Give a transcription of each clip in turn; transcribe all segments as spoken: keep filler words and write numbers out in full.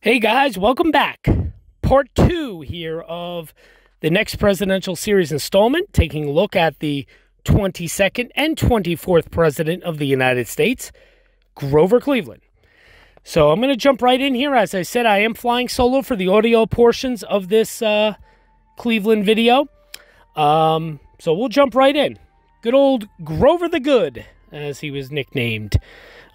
Hey guys, welcome back. Part two here of the next presidential series installment, taking a look at the twenty-second and twenty-fourth president of the United States, Grover Cleveland. So I'm going to jump right in here. As I said, I am flying solo for the audio portions of this uh, Cleveland video. Um, so we'll jump right in. Good old Grover the Good, as he was nicknamed.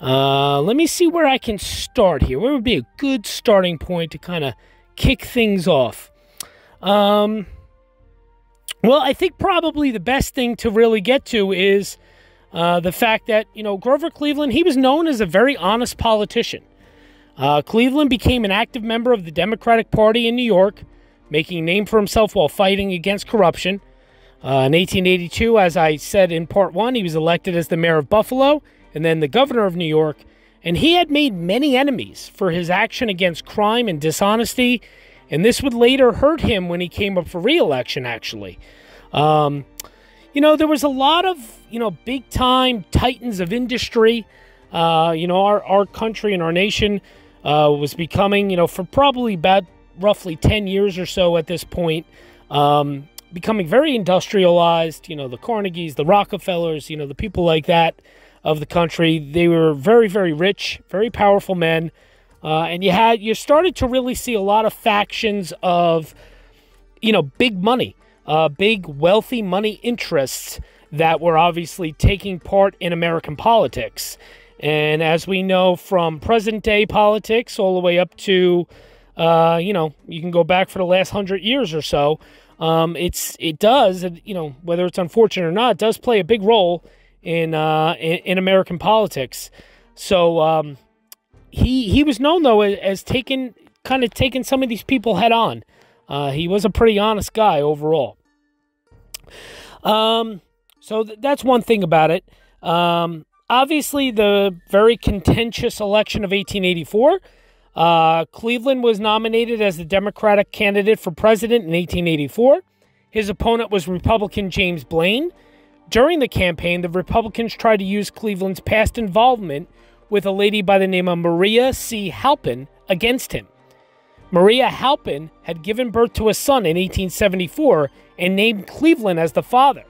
Uh, let me see where I can start here. Where would be a good starting point to kind of kick things off? Um, well, I think probably the best thing to really get to is uh, the fact that, you know, Grover Cleveland, he was known as a very honest politician. Uh, Cleveland became an active member of the Democratic Party in New York, making a name for himself while fighting against corruption. Uh, in eighteen eighty-two, as I said in part one, he was elected as the mayor of Buffalo and then the governor of New York, and he had made many enemies for his action against crime and dishonesty, and this would later hurt him when he came up for re-election, actually. Um, you know, there was a lot of, you know, big-time titans of industry. Uh, you know, our, our country and our nation uh, was becoming, you know, for probably about roughly ten years or so at this point, um, becoming very industrialized. You know, the Carnegies, the Rockefellers, you know, the people like that of the country. They were very, very rich, very powerful men. Uh, and you had, you started to really see a lot of factions of, you know, big money, uh, big wealthy money interests that were obviously taking part in American politics. And as we know from present day politics all the way up to, uh, you know, you can go back for the last hundred years or so. Um, it's, it does, you know, whether it's unfortunate or not, it does play a big role in uh in, in American politics. So um he he was known though as, as taking kind of taking some of these people head on. Uh he was a pretty honest guy overall. Um so th that's one thing about it. Um obviously the very contentious election of eighteen eighty-four, uh Cleveland was nominated as the Democratic candidate for president in eighteen eighty-four. His opponent was Republican James Blaine. During the campaign, the Republicans tried to use Cleveland's past involvement with a lady by the name of Maria C. Halpin against him. Maria Halpin had given birth to a son in eighteen seventy-four and named Cleveland as the father.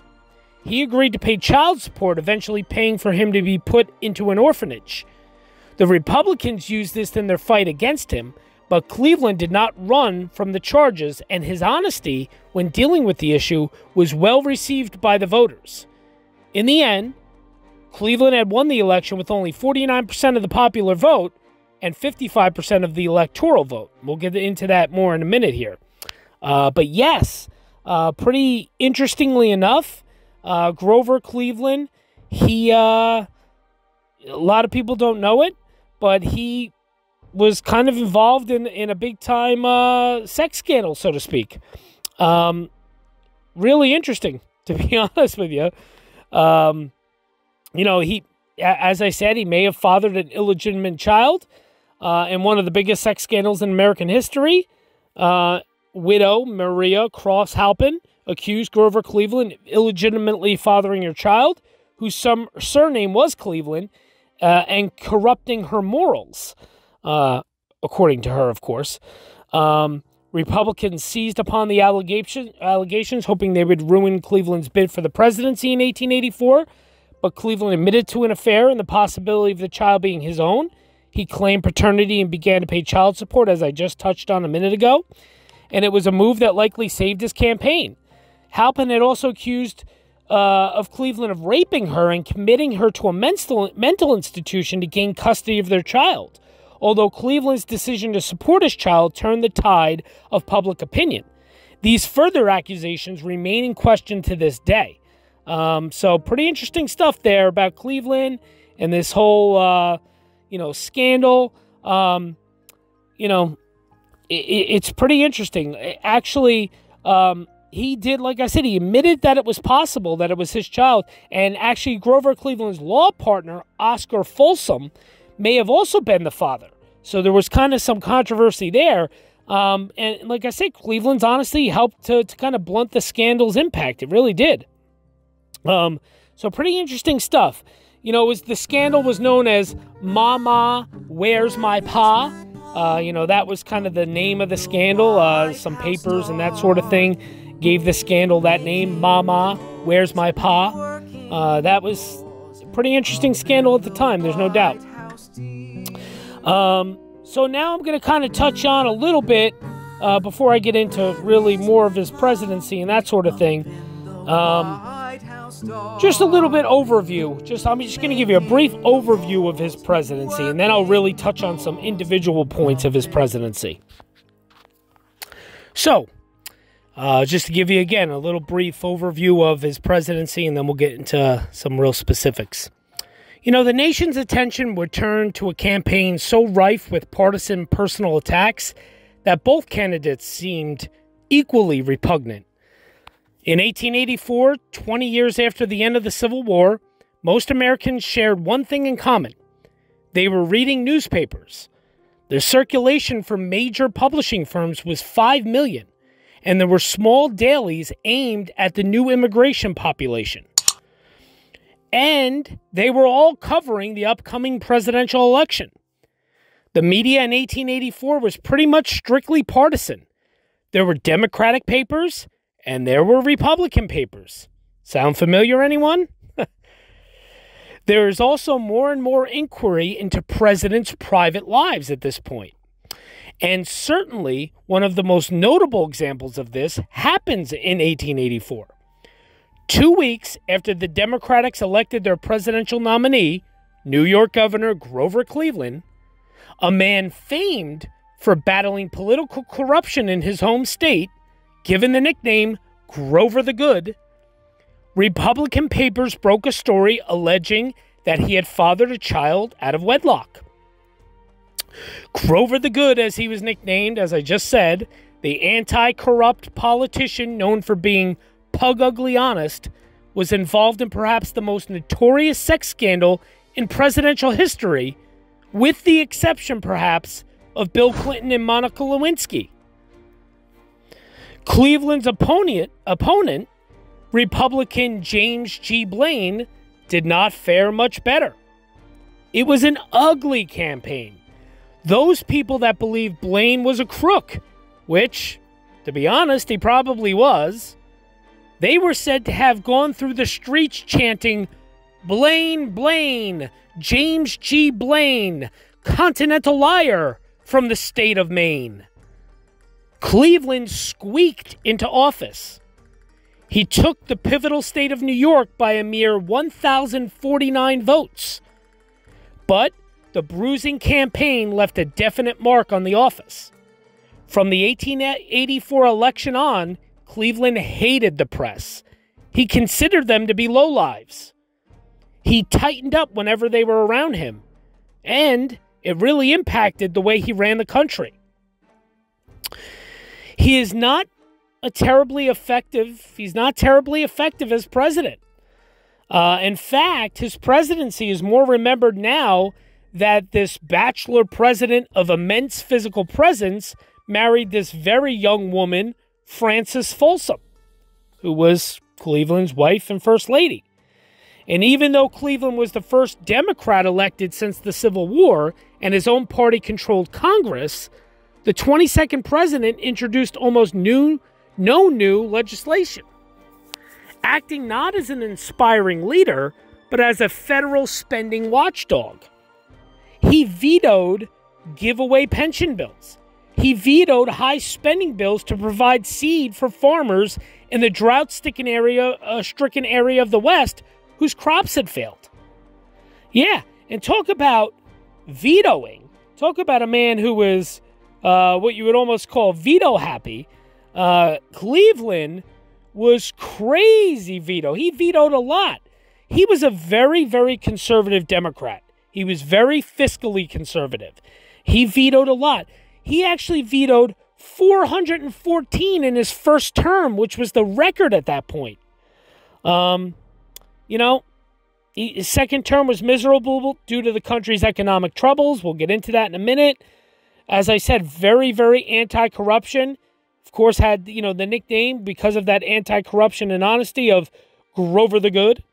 He agreed to pay child support, eventually paying for him to be put into an orphanage. The Republicans used this in their fight against him, but Cleveland did not run from the charges, and his honesty when dealing with the issue was well received by the voters. In the end, Cleveland had won the election with only forty-nine percent of the popular vote and fifty-five percent of the electoral vote. We'll get into that more in a minute here. Uh, but yes, uh, pretty interestingly enough, uh, Grover Cleveland, he, uh, a lot of people don't know it, but he was kind of involved in, in a big-time uh, sex scandal, so to speak. Um, really interesting, to be honest with you. Um, you know, he, as I said, he may have fathered an illegitimate child uh, in one of the biggest sex scandals in American history. Uh, widow Maria Cross Halpin accused Grover Cleveland of illegitimately fathering her child, whose some surname was Cleveland, uh, and corrupting her morals. Uh, according to her, of course. Um, Republicans seized upon the allegation, allegations, hoping they would ruin Cleveland's bid for the presidency in eighteen eighty-four, but Cleveland admitted to an affair and the possibility of the child being his own. He claimed paternity and began to pay child support, as I just touched on a minute ago, and it was a move that likely saved his campaign. Halpin had also accused Uh, of Cleveland of raping her and committing her to a mental, mental institution to gain custody of their child, although Cleveland's decision to support his child turned the tide of public opinion. These further accusations remain in question to this day. Um, so pretty interesting stuff there about Cleveland and this whole, uh, you know, scandal. Um, you know, it, it's pretty interesting. Actually, um, he did, like I said, he admitted that it was possible that it was his child. And actually, Grover Cleveland's law partner, Oscar Folsom, may have also been the father. So there was kind of some controversy there. Um, and like I say, Cleveland's honesty helped to, to kind of blunt the scandal's impact. It really did. Um, so pretty interesting stuff. You know, it was, the scandal was known as Mama, Where's My Pa? Uh, you know, that was kind of the name of the scandal. Uh, some papers and that sort of thing gave the scandal that name, Mama, Where's My Pa? Uh, that was a pretty interesting scandal at the time, there's no doubt. Um, so now I'm going to kind of touch on a little bit uh, before I get into really more of his presidency and that sort of thing. Um, just a little bit overview. Just I'm just going to give you a brief overview of his presidency, and then I'll really touch on some individual points of his presidency. So, uh, just to give you, again, a little brief overview of his presidency, and then we'll get into some real specifics. You know, the nation's attention would turn to a campaign so rife with partisan personal attacks that both candidates seemed equally repugnant. In eighteen eighty-four, twenty years after the end of the Civil War, most Americans shared one thing in common. They were reading newspapers. Their circulation for major publishing firms was five million, and there were small dailies aimed at the new immigration population. And they were all covering the upcoming presidential election. The media in eighteen eighty-four was pretty much strictly partisan. There were Democratic papers, and there were Republican papers. Sound familiar, anyone? There is also more and more inquiry into presidents' private lives at this point. And certainly, one of the most notable examples of this happens in eighteen eighty-four. Two weeks after the Democrats elected their presidential nominee, New York Governor Grover Cleveland, a man famed for battling political corruption in his home state, given the nickname Grover the Good, Republican papers broke a story alleging that he had fathered a child out of wedlock. Grover the Good, as he was nicknamed, as I just said, the anti-corrupt politician known for being pug-ugly honest, was involved in perhaps the most notorious sex scandal in presidential history, with the exception, perhaps, of Bill Clinton and Monica Lewinsky. Cleveland's opponent, opponent, Republican James G. Blaine, did not fare much better. It was an ugly campaign. Those people that believed Blaine was a crook, which, to be honest, he probably was, they were said to have gone through the streets chanting, "Blaine, Blaine, James G. Blaine, continental liar from the state of Maine." Cleveland squeaked into office. He took the pivotal state of New York by a mere one thousand forty-nine votes. But the bruising campaign left a definite mark on the office. From the eighteen eighty-four election on, Cleveland hated the press. He considered them to be lowlives. He tightened up whenever they were around him, and it really impacted the way he ran the country. He is not a terribly effective, he's not terribly effective as president. Uh, in fact, his presidency is more remembered now that this bachelor president of immense physical presence married this very young woman, Frances Folsom, who was Cleveland's wife and first lady. And even though Cleveland was the first Democrat elected since the Civil War and his own party controlled Congress, the twenty-second president introduced almost new, no new legislation, acting not as an inspiring leader, but as a federal spending watchdog. He vetoed giveaway pension bills. He vetoed high spending bills to provide seed for farmers in the drought-stricken area, uh, stricken area of the West whose crops had failed. Yeah, and talk about vetoing. Talk about a man who was... Uh, what you would almost call veto happy. uh, Cleveland was crazy veto. He vetoed a lot. He was a very, very conservative Democrat. He was very fiscally conservative. He vetoed a lot. He actually vetoed four hundred fourteen in his first term, which was the record at that point. Um, you know, his second term was miserable due to the country's economic troubles. We'll get into that in a minute. As I said, very, very anti-corruption. Of course, had, you know, the nickname because of that anti-corruption and honesty of Grover the Good.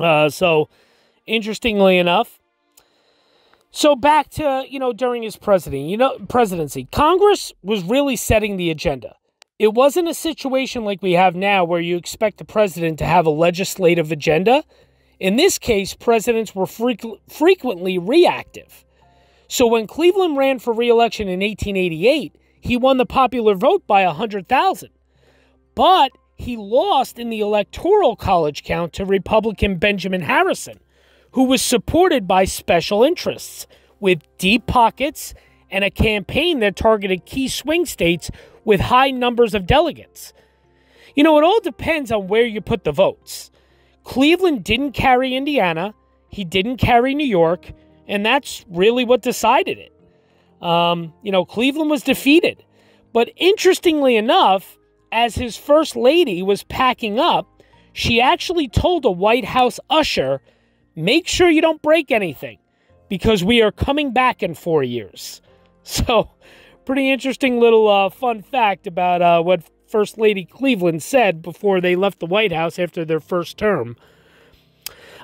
Uh, so, interestingly enough. So back to, you know, during his presidency, you know, presidency, Congress was really setting the agenda. It wasn't a situation like we have now where you expect the president to have a legislative agenda. In this case, presidents were frequ- frequently reactive. So when Cleveland ran for re-election in eighteen eighty-eight, he won the popular vote by one hundred thousand. But he lost in the Electoral College count to Republican Benjamin Harrison, who was supported by special interests with deep pockets and a campaign that targeted key swing states with high numbers of delegates. You know, it all depends on where you put the votes. Cleveland didn't carry Indiana. He didn't carry New York. And that's really what decided it. Um, you know, Cleveland was defeated. But interestingly enough, as his first lady was packing up, she actually told a White House usher, make sure you don't break anything because we are coming back in four years. So, pretty interesting little uh, fun fact about uh, what First Lady Cleveland said before they left the White House after their first term.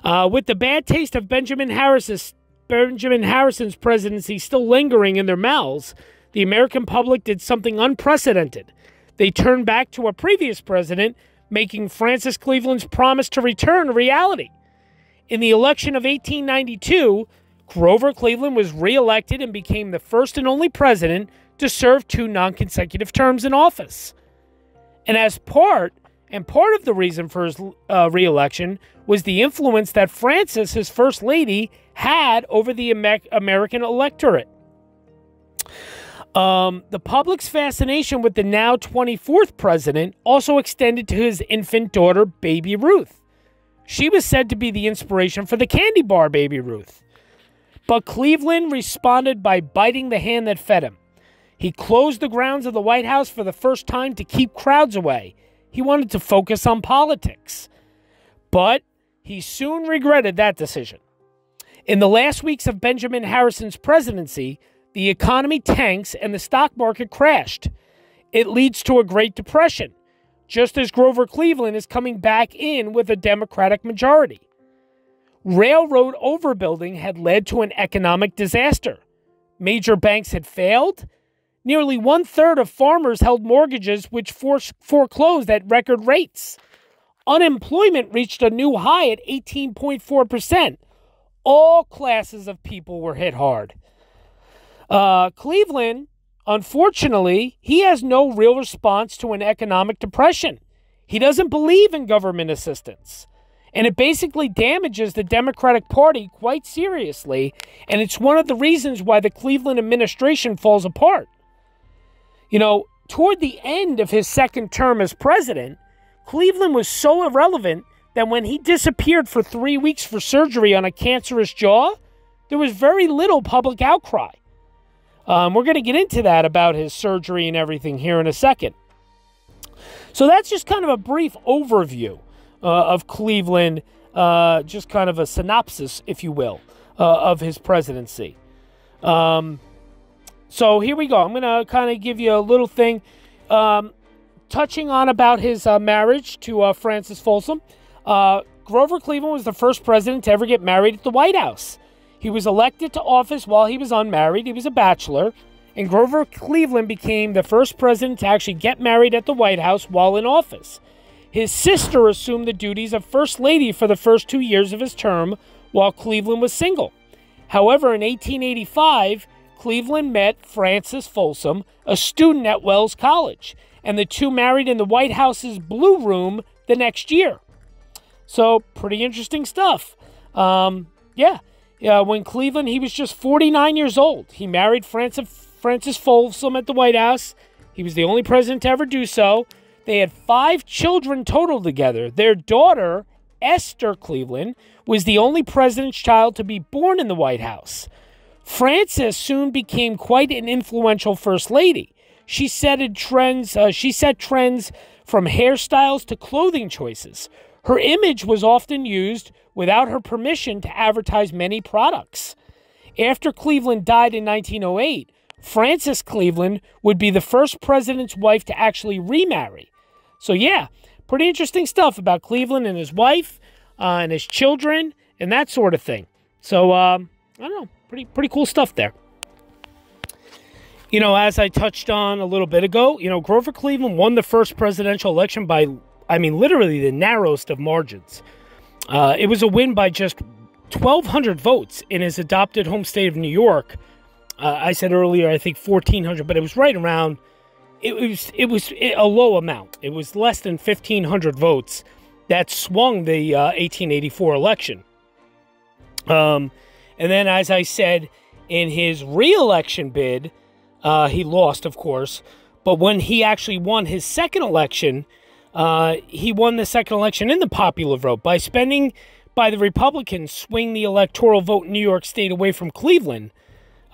Uh, with the bad taste of Benjamin Harris's Benjamin Harrison's presidency still lingering in their mouths, the American public did something unprecedented. They turned back to a previous president, making Frances Cleveland's promise to return a reality. In the election of eighteen ninety-two, Grover Cleveland was reelected and became the first and only president to serve two non-consecutive terms in office. And as part, and part of the reason for his uh, re-election was the influence that Frances, his first lady, had over the American electorate. Um, the public's fascination with the now twenty-fourth president also extended to his infant daughter, Baby Ruth. She was said to be the inspiration for the candy bar, Baby Ruth. But Cleveland responded by biting the hand that fed him. He closed the grounds of the White House for the first time to keep crowds away. He wanted to focus on politics. But he soon regretted that decision. In the last weeks of Benjamin Harrison's presidency, the economy tanks and the stock market crashed. It leads to a Great Depression, just as Grover Cleveland is coming back in with a Democratic majority. Railroad overbuilding had led to an economic disaster. Major banks had failed. Nearly one-third of farmers held mortgages which foreclosed at record rates. Unemployment reached a new high at eighteen point four percent. All classes of people were hit hard. Uh, Cleveland, unfortunately, he has no real response to an economic depression. He doesn't believe in government assistance. And it basically damages the Democratic Party quite seriously. And it's one of the reasons why the Cleveland administration falls apart. You know, toward the end of his second term as president, Cleveland was so irrelevant that when he disappeared for three weeks for surgery on a cancerous jaw, there was very little public outcry. Um, we're going to get into that about his surgery and everything here in a second. So that's just kind of a brief overview uh, of Cleveland, uh, just kind of a synopsis, if you will, uh, of his presidency. Um, so here we go. I'm going to kind of give you a little thing um, touching on about his uh, marriage to uh, Frances Folsom. Uh, Grover Cleveland was the first president to ever get married at the White House. He was elected to office while he was unmarried. He was a bachelor. And Grover Cleveland became the first president to actually get married at the White House while in office. His sister assumed the duties of first lady for the first two years of his term while Cleveland was single. However, in eighteen eighty-five, Cleveland met Frances Folsom, a student at Wells College, and the two married in the White House's Blue Room the next year. So, pretty interesting stuff. Um, yeah, uh, when Cleveland, he was just forty-nine years old. He married Frances, Frances Folsom at the White House. He was the only president to ever do so. They had five children total together. Their daughter, Esther Cleveland, was the only president's child to be born in the White House. Frances soon became quite an influential first lady. She set trends, uh, she set trends from hairstyles to clothing choices. Her image was often used without her permission to advertise many products. After Cleveland died in nineteen oh eight, Frances Cleveland would be the first president's wife to actually remarry. So yeah, pretty interesting stuff about Cleveland and his wife uh, and his children and that sort of thing. So um, I don't know, pretty pretty cool stuff there. You know, as I touched on a little bit ago, you know, Grover Cleveland won the first presidential election by, I mean, literally the narrowest of margins. Uh, it was a win by just twelve hundred votes in his adopted home state of New York. Uh, I said earlier, I think fourteen hundred, but it was right around, it was, it was a low amount. It was less than fifteen hundred votes that swung the uh, eighteen eighty-four election. Um, and then, as I said, in his re-election bid, Uh, he lost, of course, but when he actually won his second election, uh, he won the second election in the popular vote by spending, by the Republicans, swing the electoral vote in New York State away from Cleveland.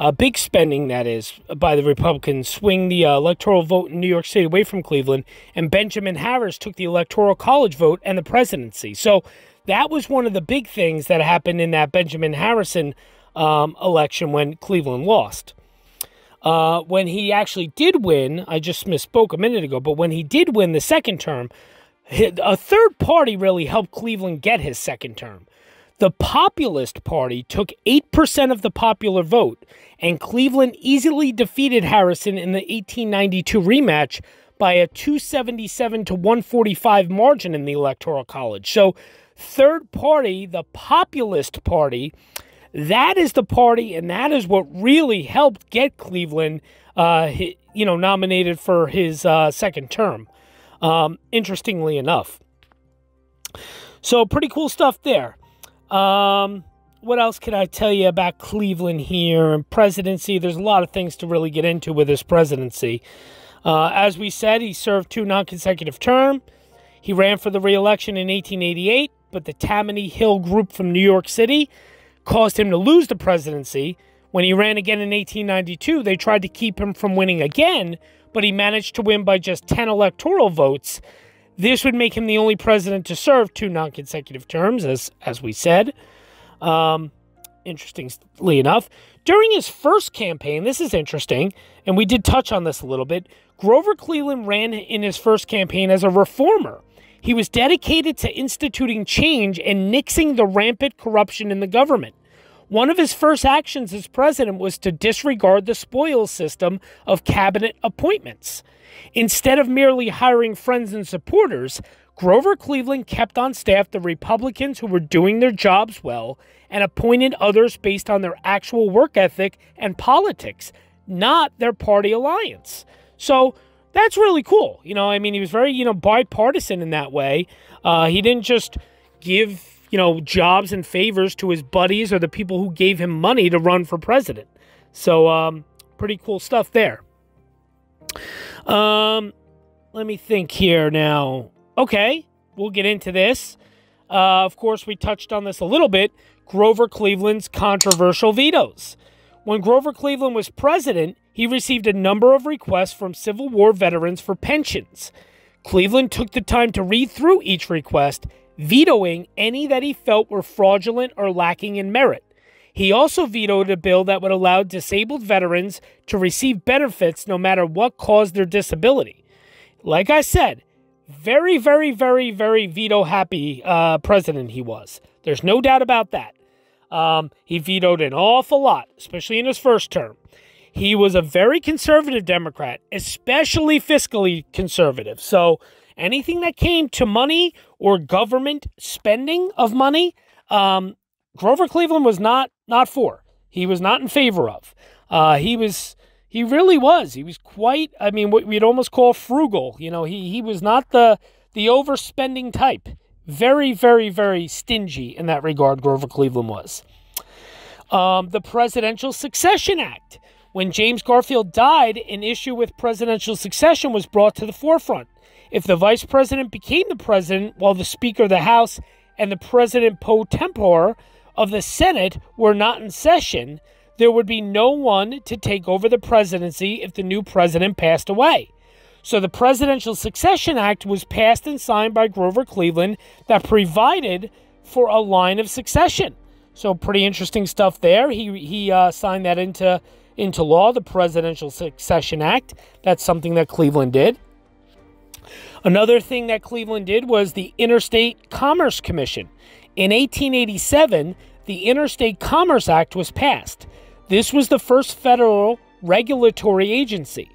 Uh, big spending, that is, by the Republicans, swing the uh, electoral vote in New York State away from Cleveland, and Benjamin Harrison took the Electoral College vote and the presidency. So that was one of the big things that happened in that Benjamin Harrison um, election when Cleveland lost. Uh, when he actually did win, I just misspoke a minute ago, but when he did win the second term, a third party really helped Cleveland get his second term. The Populist Party took eight percent of the popular vote, and Cleveland easily defeated Harrison in the eighteen ninety-two rematch by a two seventy-seven to one forty-five margin in the Electoral College. So, third party, the Populist Party, that is the party, and that is what really helped get Cleveland, uh, you know, nominated for his uh, second term, um, interestingly enough. So pretty cool stuff there. Um, what else can I tell you about Cleveland here and presidency? There's a lot of things to really get into with his presidency. Uh, as we said, he served two non-consecutive terms. He ran for the re-election in eighteen eighty-eight, but the Tammany Hall group from New York City caused him to lose the presidency. When he ran again in eighteen ninety-two, they tried to keep him from winning again, but he managed to win by just ten electoral votes. This would make him the only president to serve two non-consecutive terms, as, as we said. Um, interestingly enough, during his first campaign, this is interesting, and we did touch on this a little bit, Grover Cleveland ran in his first campaign as a reformer. He was dedicated to instituting change and nixing the rampant corruption in the government. One of his first actions as president was to disregard the spoils system of cabinet appointments. Instead of merely hiring friends and supporters, Grover Cleveland kept on staff the Republicans who were doing their jobs well and appointed others based on their actual work ethic and politics, not their party alliance. So, that's really cool. You know, I mean, he was very, you know, bipartisan in that way. Uh, he didn't just give, you know, jobs and favors to his buddies or the people who gave him money to run for president. So, um, pretty cool stuff there. Um, let me think here now. Okay, we'll get into this. Uh, of course, we touched on this a little bit. Grover Cleveland's controversial vetoes. When Grover Cleveland was president, he received a number of requests from Civil War veterans for pensions. Cleveland took the time to read through each request, vetoing any that he felt were fraudulent or lacking in merit. He also vetoed a bill that would allow disabled veterans to receive benefits no matter what caused their disability. Like I said, very, very, very, very veto-happy uh, president he was. There's no doubt about that. Um, he vetoed an awful lot, especially in his first term. He was a very conservative Democrat, especially fiscally conservative. So anything that came to money or government spending of money, um, Grover Cleveland was not not for. He was not in favor of. Uh, he was he really was. He was quite, I mean, what we'd almost call frugal. You know, he he was not the the overspending type. Very, very, very stingy in that regard, Grover Cleveland was. Um, the Presidential Succession Act. When James Garfield died, an issue with presidential succession was brought to the forefront. If the vice president became the president while the Speaker of the House and the president pro tempore of the Senate were not in session, there would be no one to take over the presidency if the new president passed away. So the Presidential Succession Act was passed and signed by Grover Cleveland that provided for a line of succession. So pretty interesting stuff there. He, he uh, signed that into into law the Presidential Succession Act. That's something that Cleveland did. Another thing that Cleveland did was the Interstate Commerce Commission. In eighteen eighty-seven, the Interstate Commerce Act was passed. This was the first federal regulatory agency.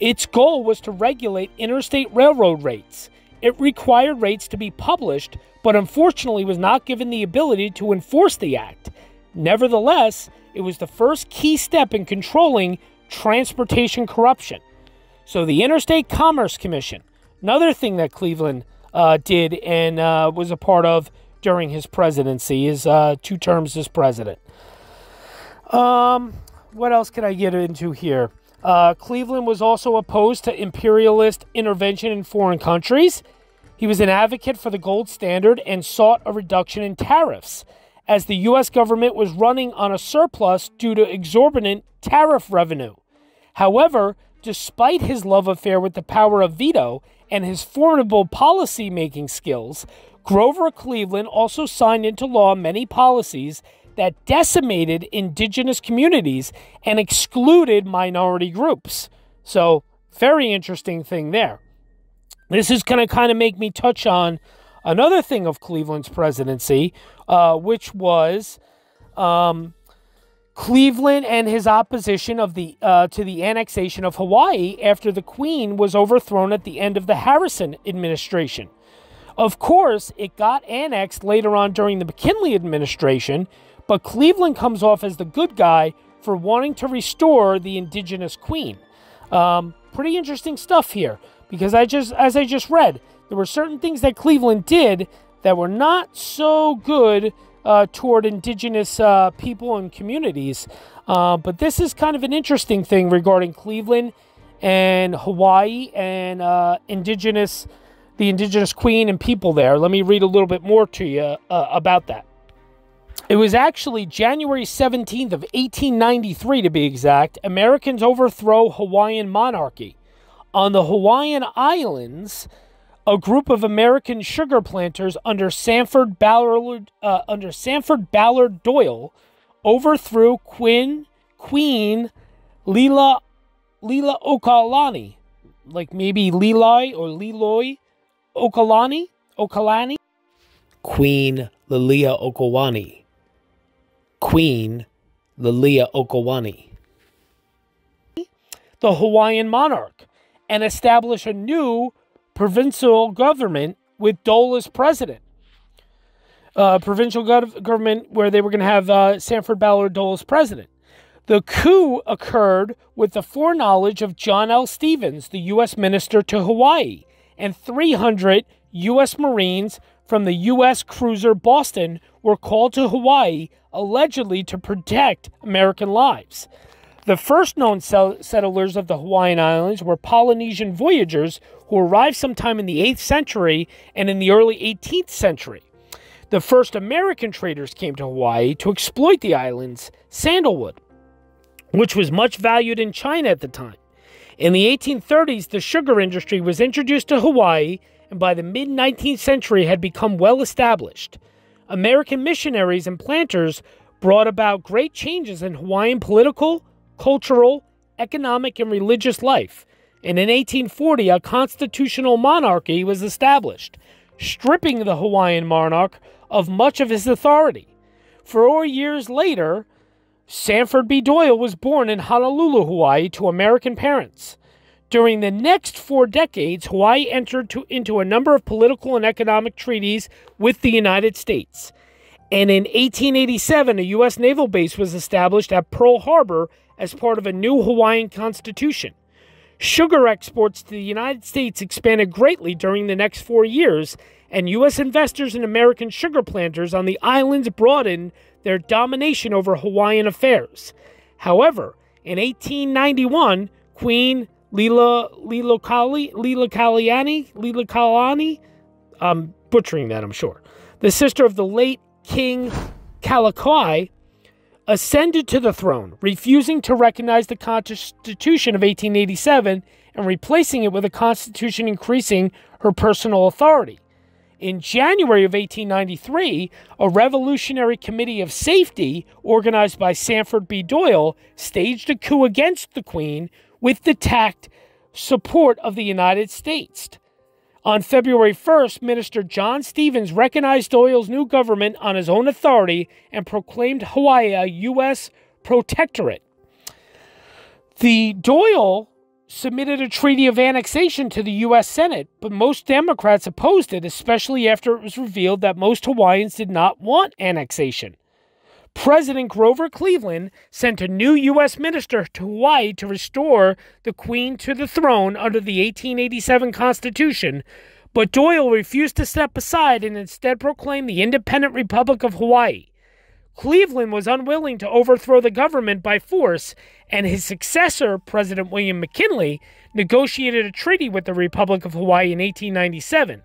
Its goal was to regulate interstate railroad rates. It required rates to be published, but unfortunately was not given the ability to enforce the act. Nevertheless, it was the first key step in controlling transportation corruption. So the Interstate Commerce Commission, another thing that Cleveland uh, did and uh, was a part of during his presidency, his uh, two terms as president. Um, what else can I get into here? Uh, Cleveland was also opposed to imperialist intervention in foreign countries. He was an advocate for the gold standard and sought a reduction in tariffs, as the U S government was running on a surplus due to exorbitant tariff revenue. However, despite his love affair with the power of veto and his formidable policy-making skills, Grover Cleveland also signed into law many policies that decimated indigenous communities and excluded minority groups. So, very interesting thing there. This is going to kind of make me touch on another thing of Cleveland's presidency, uh, which was um, Cleveland and his opposition of the uh, to the annexation of Hawaii after the Queen was overthrown at the end of the Harrison administration. Of course, it got annexed later on during the McKinley administration, but Cleveland comes off as the good guy for wanting to restore the indigenous queen. Um, pretty interesting stuff here, because I just, as I just read, there were certain things that Cleveland did that were not so good uh, toward indigenous uh, people and communities. Uh, but this is kind of an interesting thing regarding Cleveland and Hawaii and uh, indigenous, the indigenous queen and people there. Let me read a little bit more to you uh, about that. It was actually January seventeenth of eighteen ninety-three, to be exact, Americans overthrow Hawaiian monarchy. On the Hawaiian Islands, a group of American sugar planters under Sanford Ballard, uh, under Sanford Ballard Doyle overthrew Queen, Queen Lila, Liliuokalani, like maybe Lilai or Liloi, Okalani, Okalani, Queen Liliuokalani. Queen Liliuokalani, the Hawaiian monarch, and establish a new provincial government with Dole as president. Uh, provincial gov government where they were going to have uh, Sanford Ballard Dole as president. The coup occurred with the foreknowledge of John L. Stevens, the U S minister to Hawaii, and three hundred U S Marines from the U S cruiser Boston were called to Hawaii, allegedly to protect American lives. The first known settlers of the Hawaiian Islands were Polynesian voyagers who arrived sometime in the eighth century and in the early eighteenth century. The first American traders came to Hawaii to exploit the island's sandalwood, which was much valued in China at the time. In the eighteen thirties, the sugar industry was introduced to Hawaii and by the mid nineteenth century had become well established. American missionaries and planters brought about great changes in Hawaiian political, cultural, economic, and religious life. And in eighteen forty, a constitutional monarchy was established, stripping the Hawaiian monarch of much of his authority. Four years later, Sanford B. Doyle was born in Honolulu, Hawaii, to American parents. During the next four decades, Hawaii entered to, into a number of political and economic treaties with the United States. And in eighteen eighty-seven, a U S naval base was established at Pearl Harbor as part of a new Hawaiian constitution. Sugar exports to the United States expanded greatly during the next four years, and U S investors and American sugar planters on the islands broadened their domination over Hawaiian affairs. However, in eighteen ninety-one, Queen Lila, Lila Kali, Lila Kaliani, Lila Kalani, I'm butchering that, I'm sure, the sister of the late King Kalakaua, ascended to the throne, refusing to recognize the Constitution of eighteen eighty-seven and replacing it with a constitution increasing her personal authority. In January of eighteen ninety-three, a Revolutionary Committee of Safety, organized by Sanford B. Doyle, staged a coup against the Queen with the tact support of the United States. On February first, Minister John Stevens recognized Doyle's new government on his own authority and proclaimed Hawaii a U S protectorate. The Doyle submitted a treaty of annexation to the U S Senate, but most Democrats opposed it, especially after it was revealed that most Hawaiians did not want annexation. President Grover Cleveland sent a new U S minister to Hawaii to restore the Queen to the throne under the eighteen eighty-seven Constitution, but Doyle refused to step aside and instead proclaimed the Independent Republic of Hawaii. Cleveland was unwilling to overthrow the government by force, and his successor, President William McKinley, negotiated a treaty with the Republic of Hawaii in eighteen ninety-seven.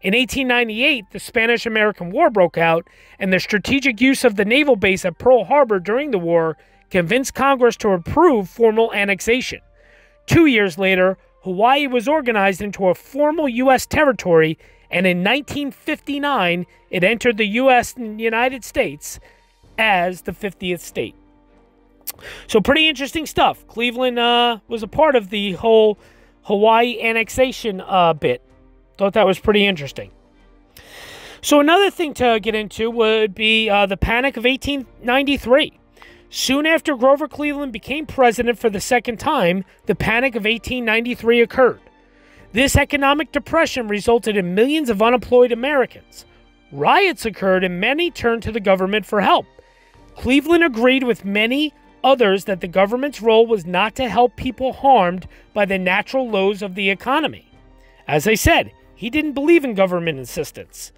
In eighteen ninety-eight, the Spanish-American War broke out, and the strategic use of the naval base at Pearl Harbor during the war convinced Congress to approve formal annexation. Two years later, Hawaii was organized into a formal U S territory, and in nineteen fifty-nine, it entered the U S and United States as the fiftieth state. So pretty interesting stuff. Cleveland uh, was a part of the whole Hawaii annexation uh, bit. Thought that was pretty interesting. So another thing to get into would be uh, the Panic of eighteen ninety-three. Soon after Grover Cleveland became president for the second time, the Panic of eighteen ninety-three occurred. This economic depression resulted in millions of unemployed Americans. Riots occurred and many turned to the government for help. Cleveland agreed with many others that the government's role was not to help people harmed by the natural lows of the economy. As I said, he didn't believe in government assistance.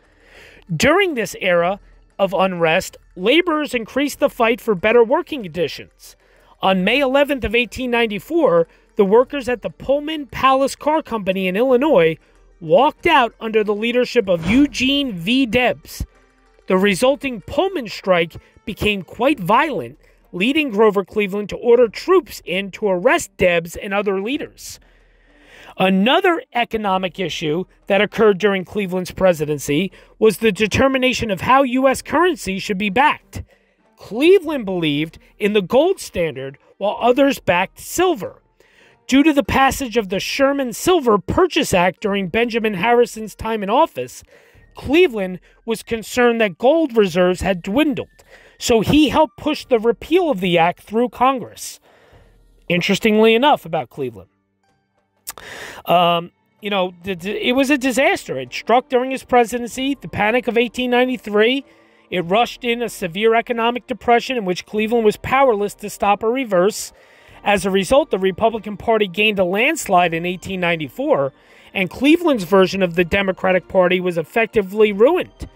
During this era of unrest, laborers increased the fight for better working conditions. On May eleventh of eighteen ninety-four, the workers at the Pullman Palace Car Company in Illinois walked out under the leadership of Eugene V. Debs. The resulting Pullman strike became quite violent, leading Grover Cleveland to order troops in to arrest Debs and other leaders. Another economic issue that occurred during Cleveland's presidency was the determination of how U S currency should be backed. Cleveland believed in the gold standard while others backed silver. Due to the passage of the Sherman Silver Purchase Act during Benjamin Harrison's time in office, Cleveland was concerned that gold reserves had dwindled, so he helped push the repeal of the act through Congress. Interestingly enough about Cleveland. Um, you know, it was a disaster. It struck during his presidency, the Panic of eighteen ninety-three. It rushed in a severe economic depression in which Cleveland was powerless to stop or reverse. As a result, the Republican Party gained a landslide in eighteen ninety-four, and Cleveland's version of the Democratic Party was effectively ruined.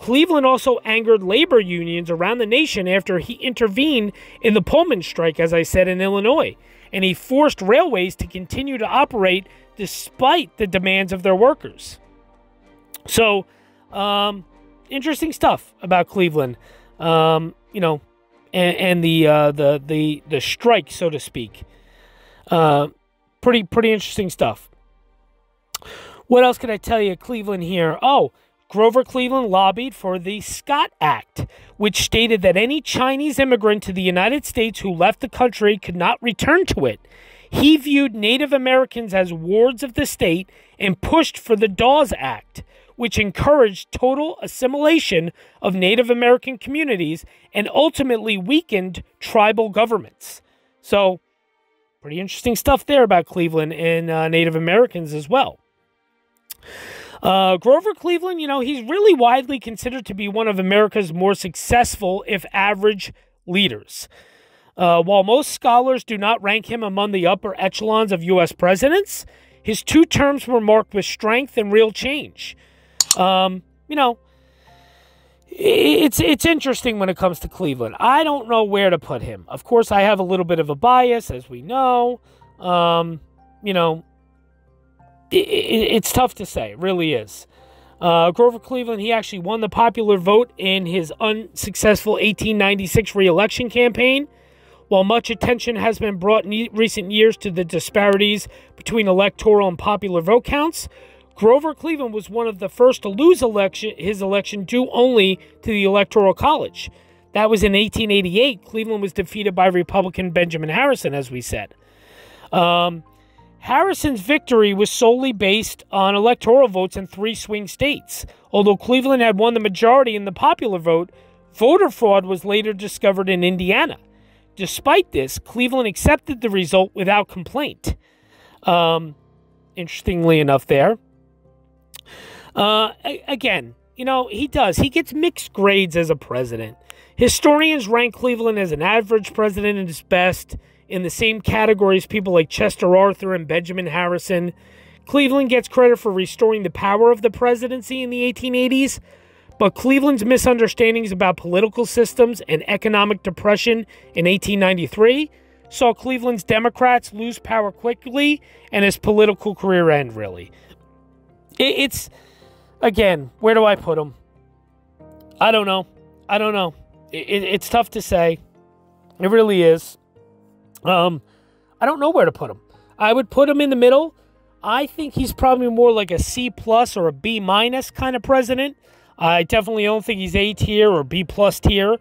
Cleveland also angered labor unions around the nation after he intervened in the Pullman strike, as I said, in Illinois, and he forced railways to continue to operate despite the demands of their workers. So, um, interesting stuff about Cleveland, um, you know, and, and the, uh, the, the, the strike, so to speak. Uh, pretty, pretty interesting stuff. What else could I tell you, Cleveland here? Oh, Grover Cleveland lobbied for the Scott Act, which stated that any Chinese immigrant to the United States who left the country could not return to it. He viewed Native Americans as wards of the state and pushed for the Dawes Act, which encouraged total assimilation of Native American communities and ultimately weakened tribal governments. So, pretty interesting stuff there about Cleveland and uh, Native Americans as well. Uh, Grover Cleveland, you know, he's really widely considered to be one of America's more successful, if average, leaders. Uh, while most scholars do not rank him among the upper echelons of U S presidents, his two terms were marked with strength and real change. Um, you know, it's, it's interesting when it comes to Cleveland. I don't know where to put him. Of course, I have a little bit of a bias, as we know. Um, you know, it's tough to say. It really is. Uh, Grover Cleveland, he actually won the popular vote in his unsuccessful eighteen ninety-six re-election campaign. While much attention has been brought in recent years to the disparities between electoral and popular vote counts, Grover Cleveland was one of the first to lose election, his election due only to the Electoral College. That was in eighteen eighty-eight. Cleveland was defeated by Republican Benjamin Harrison, as we said. Um, Harrison's victory was solely based on electoral votes in three swing states. Although Cleveland had won the majority in the popular vote, voter fraud was later discovered in Indiana. Despite this, Cleveland accepted the result without complaint. Um, interestingly enough there. Uh, again, you know, he does. He gets mixed grades as a president. Historians rank Cleveland as an average president at his best, in the same categories people like Chester Arthur and Benjamin Harrison. Cleveland gets credit for restoring the power of the presidency in the eighteen eighties, but Cleveland's misunderstandings about political systems and economic depression in eighteen ninety-three saw Cleveland's Democrats lose power quickly and his political career end, really. It's, again, where do I put him? I don't know. I don't know. It, it's tough to say. It really is. Um, I don't know where to put him. I would put him in the middle. I think he's probably more like a C plus or a B minus kind of president. I definitely don't think he's A tier or B plus tier,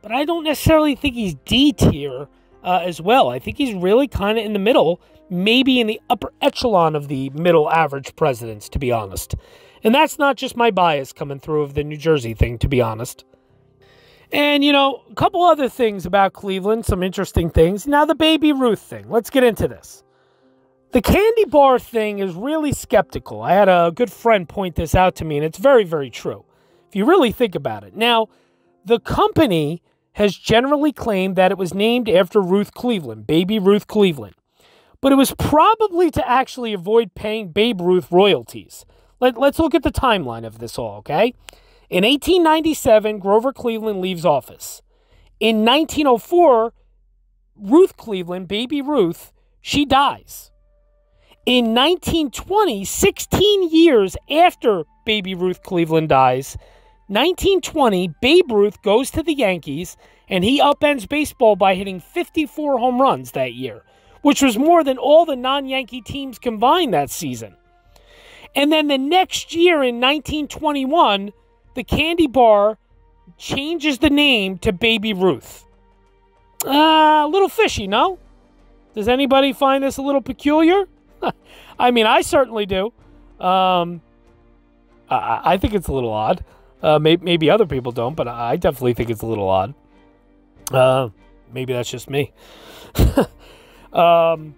but I don't necessarily think he's D tier uh, as well. I think he's really kind of in the middle, maybe in the upper echelon of the middle average presidents, to be honest. And that's not just my bias coming through of the New Jersey thing, to be honest. And, you know, a couple other things about Cleveland, some interesting things. Now, the Baby Ruth thing. Let's get into this. The candy bar thing is really skeptical. I had a good friend point this out to me, and it's very, very true, if you really think about it. Now, the company has generally claimed that it was named after Ruth Cleveland, Baby Ruth Cleveland. But it was probably to actually avoid paying Babe Ruth royalties. Let, let's look at the timeline of this all, okay? In eighteen ninety-seven, Grover Cleveland leaves office. In nineteen oh four, Ruth Cleveland, Baby Ruth, she dies. In nineteen twenty, sixteen years after Baby Ruth Cleveland dies, nineteen twenty, Babe Ruth goes to the Yankees, and he upends baseball by hitting fifty-four home runs that year, which was more than all the non-Yankee teams combined that season. And then the next year in nineteen twenty-one... the candy bar changes the name to Baby Ruth. Uh, a little fishy, no? Does anybody find this a little peculiar? I mean, I certainly do. Um, I, I think it's a little odd. Uh, may maybe other people don't, but I definitely think it's a little odd. Uh, maybe that's just me. um,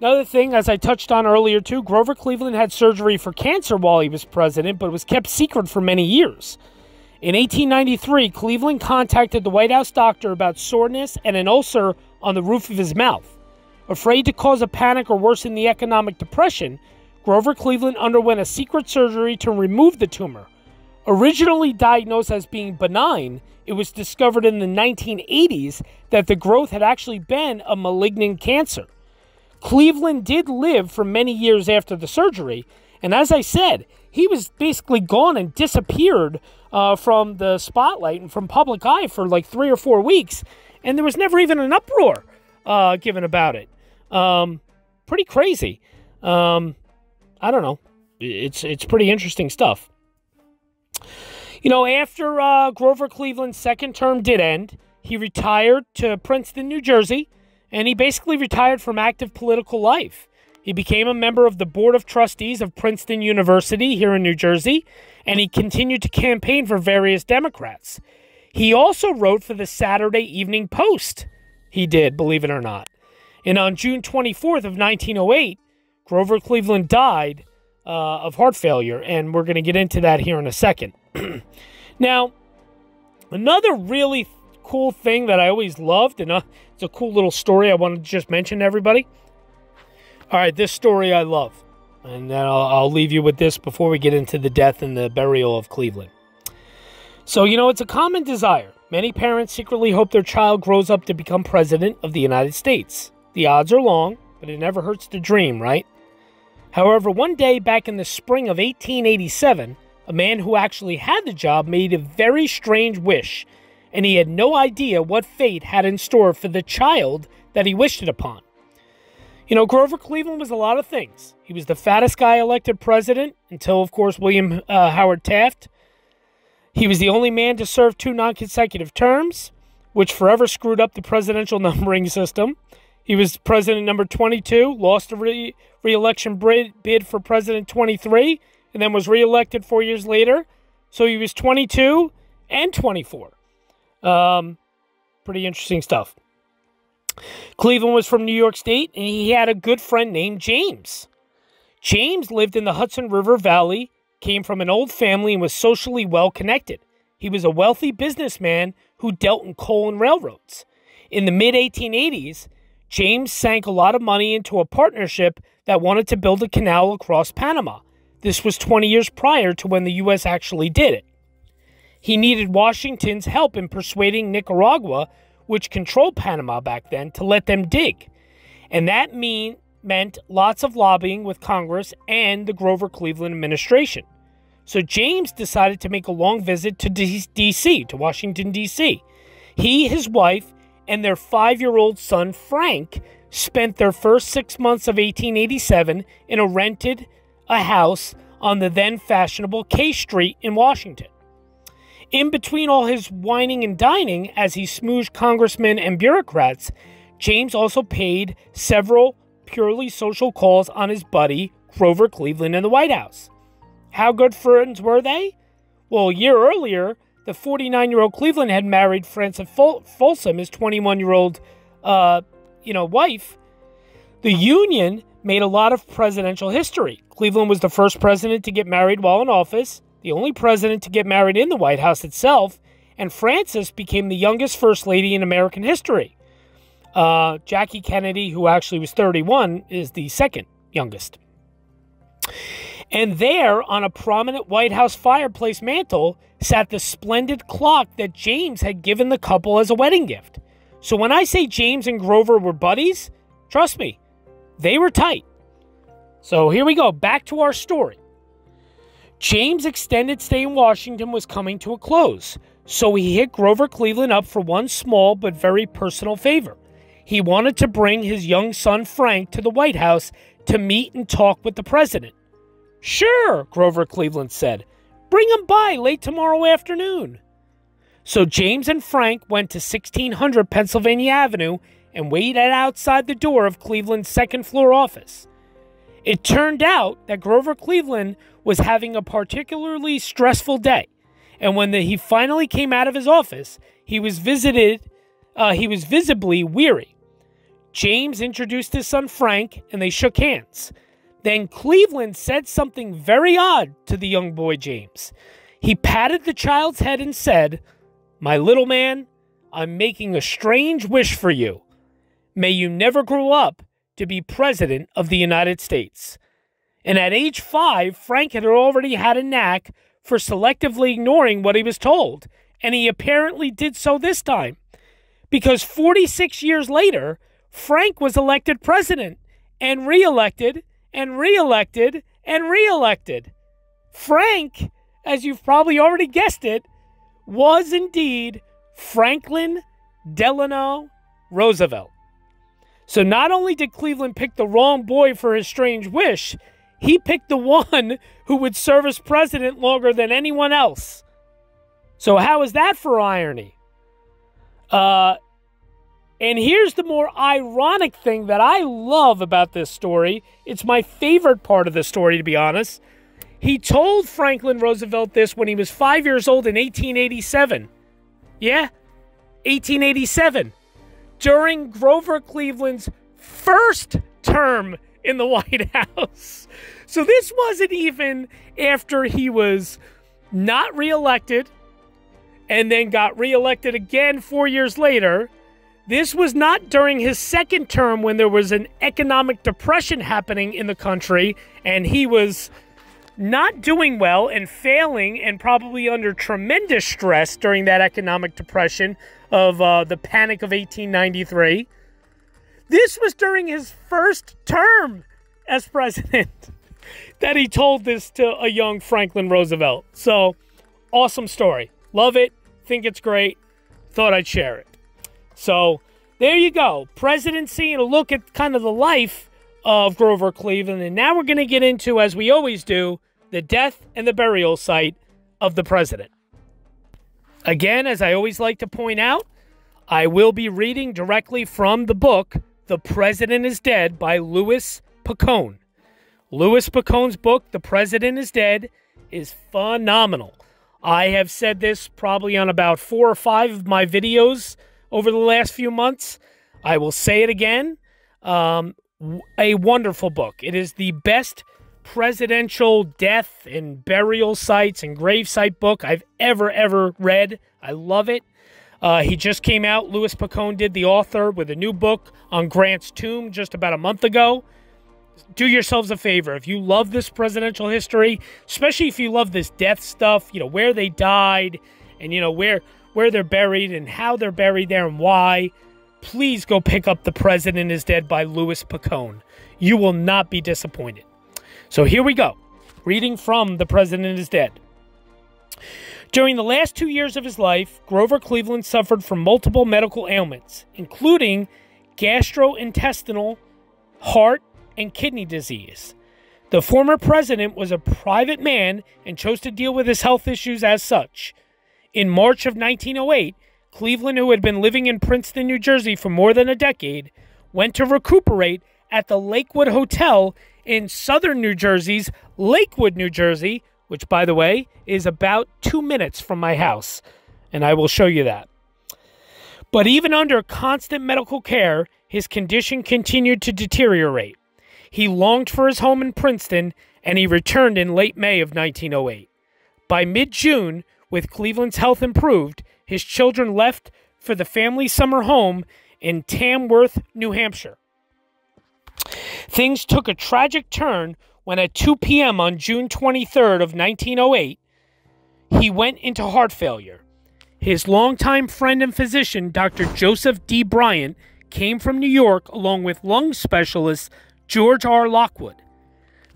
another thing, as I touched on earlier too, Grover Cleveland had surgery for cancer while he was president, but it was kept secret for many years. In eighteen ninety-three, Cleveland contacted the White House doctor about soreness and an ulcer on the roof of his mouth. Afraid to cause a panic or worsen the economic depression, Grover Cleveland underwent a secret surgery to remove the tumor. Originally diagnosed as being benign, it was discovered in the nineteen eighties that the growth had actually been a malignant cancer. Cleveland did live for many years after the surgery, and as I said, he was basically gone and disappeared uh, from the spotlight and from public eye for like three or four weeks, and there was never even an uproar uh, given about it. Um, pretty crazy. Um, I don't know. It's, it's pretty interesting stuff. You know, after uh, Grover Cleveland's second term did end, he retired to Princeton, New Jersey, and he basically retired from active political life. He became a member of the Board of Trustees of Princeton University here in New Jersey, and he continued to campaign for various Democrats. He also wrote for the Saturday Evening Post. He did, believe it or not. And on June twenty-fourth of nineteen oh eight, Grover Cleveland died uh, of heart failure, and we're going to get into that here in a second. Now, another really cool thing that I always loved, and uh, it's a cool little story I wanted to just mention to everybody. All right, this story I love, and then I'll, I'll leave you with this before we get into the death and the burial of Cleveland. So, you know, it's a common desire. Many parents secretly hope their child grows up to become president of the United States. The odds are long, but it never hurts to dream, right? However, one day back in the spring of eighteen eighty-seven, a man who actually had the job made a very strange wish, and he had no idea what fate had in store for the child that he wished it upon. You know, Grover Cleveland was a lot of things. He was the fattest guy elected president until, of course, William uh, Howard Taft. He was the only man to serve two non-consecutive terms, which forever screwed up the presidential numbering system. He was president number twenty-two, lost a re re-election bid for president twenty-three, and then was re-elected four years later. So he was twenty-two and twenty-four. Um, pretty interesting stuff. Cleveland was from New York State, and he had a good friend named James. James lived in the Hudson River Valley, came from an old family, and was socially well-connected. He was a wealthy businessman who dealt in coal and railroads. In the mid eighteen eighties, James sank a lot of money into a partnership that wanted to build a canal across Panama. This was twenty years prior to when the U S actually did it. He needed Washington's help in persuading Nicaragua, which controlled Panama back then, to let them dig. And that mean, meant lots of lobbying with Congress and the Grover Cleveland administration. So James decided to make a long visit to D C, to Washington, D C. He, his wife, and their five-year-old son, Frank, spent their first six months of eighteen eighty-seven in a rented a house on the then fashionable K Street in Washington. In between all his whining and dining, as he smooshed congressmen and bureaucrats, James also paid several purely social calls on his buddy, Grover Cleveland, in the White House. How good friends were they? Well, a year earlier, the forty-nine-year-old Cleveland had married Frances Fol Folsom, his twenty-one-year-old uh, you know, wife. The union made a lot of presidential history. Cleveland was the first president to get married while in office, the only president to get married in the White House itself, and Frances became the youngest first lady in American history. Uh, Jackie Kennedy, who actually was thirty-one, is the second youngest. And there, on a prominent White House fireplace mantel, sat the splendid clock that James had given the couple as a wedding gift. So when I say James and Grover were buddies, trust me, they were tight. So here we go, back to our story. James' extended stay in Washington was coming to a close, so he hit Grover Cleveland up for one small but very personal favor. He wanted to bring his young son Frank to the White House to meet and talk with the president. "Sure," Grover Cleveland said. "Bring him by late tomorrow afternoon." So James and Frank went to sixteen hundred Pennsylvania Avenue and waited outside the door of Cleveland's second floor office. It turned out that Grover Cleveland was having a particularly stressful day, and when the, he finally came out of his office, he was visited, uh, he was visibly weary. James introduced his son Frank, and they shook hands. Then Cleveland said something very odd to the young boy James. He patted the child's head and said, "My little man, I'm making a strange wish for you. May you never grow up to be president of the United States." And at age five, Frank had already had a knack for selectively ignoring what he was told, and he apparently did so this time, because forty-six years later, Frank was elected president and re-elected and re-elected and re-elected. Frank, as you've probably already guessed it, was indeed Franklin Delano Roosevelt. So not only did Cleveland pick the wrong boy for his strange wish, he picked the one who would serve as president longer than anyone else. So how is that for irony? Uh, and here's the more ironic thing that I love about this story. It's my favorite part of the story, to be honest. He told Franklin Roosevelt this when he was five years old in eighteen eighty-seven. Yeah, eighteen eighty-seven. During Grover Cleveland's first term in the White House. So this wasn't even after he was not reelected and then got reelected again four years later. This was not during his second term when there was an economic depression happening in the country and he was not doing well and failing and probably under tremendous stress during that economic depression of uh, the Panic of eighteen ninety-three. This was during his first term as president that he told this to a young Franklin Roosevelt. So, awesome story. Love it. Think it's great. Thought I'd share it. So, there you go. Presidency and a look at kind of the life of Grover Cleveland. And now we're going to get into, as we always do, the death and the burial site of the president. Again, as I always like to point out, I will be reading directly from the book, The President is Dead, by Louis Picone. Louis Picone's book, The President is Dead, is phenomenal. I have said this probably on about four or five of my videos over the last few months. I will say it again. Um, a wonderful book. It is the best presidential death and burial sites and gravesite book I've ever, ever read. I love it. Uh, he just came out, Louis Picone did, the author, with a new book on Grant's tomb just about a month ago. Do yourselves a favor. If you love this presidential history, especially if you love this death stuff, you know, where they died and, you know, where, where they're buried and how they're buried there and why, please go pick up The President is Dead by Louis Picone. You will not be disappointed. So here we go. Reading from The President is Dead. During the last two years of his life, Grover Cleveland suffered from multiple medical ailments, including gastrointestinal, heart, and kidney disease. The former president was a private man and chose to deal with his health issues as such. In March of nineteen oh eight, Cleveland, who had been living in Princeton, New Jersey for more than a decade, went to recuperate at the Lakewood Hotel in southern New Jersey's Lakewood, New Jersey, which, by the way, is about two minutes from my house, and I will show you that. But even under constant medical care, his condition continued to deteriorate. He longed for his home in Princeton, and he returned in late May of nineteen oh eight. By mid-June, with Cleveland's health improved, his children left for the family summer home in Tamworth, New Hampshire. Things took a tragic turn when at two P M on June twenty-third of nineteen oh eight, he went into heart failure. His longtime friend and physician, Doctor Joseph D. Bryant, came from New York along with lung specialist George R. Lockwood.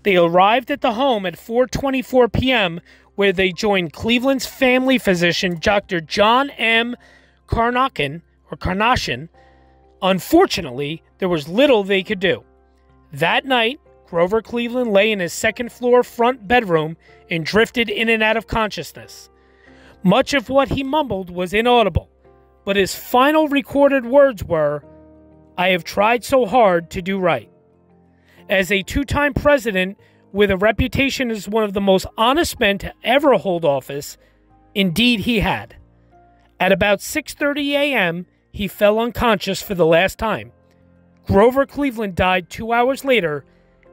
They arrived at the home at four twenty-four P M where they joined Cleveland's family physician, Doctor John M. Carnachan, or Carnachan. Unfortunately, there was little they could do. That night, Grover Cleveland lay in his second-floor front bedroom and drifted in and out of consciousness. Much of what he mumbled was inaudible, but his final recorded words were, "I have tried so hard to do right." As a two-time president with a reputation as one of the most honest men to ever hold office, indeed he had. At about six thirty A M, he fell unconscious for the last time. Grover Cleveland died two hours later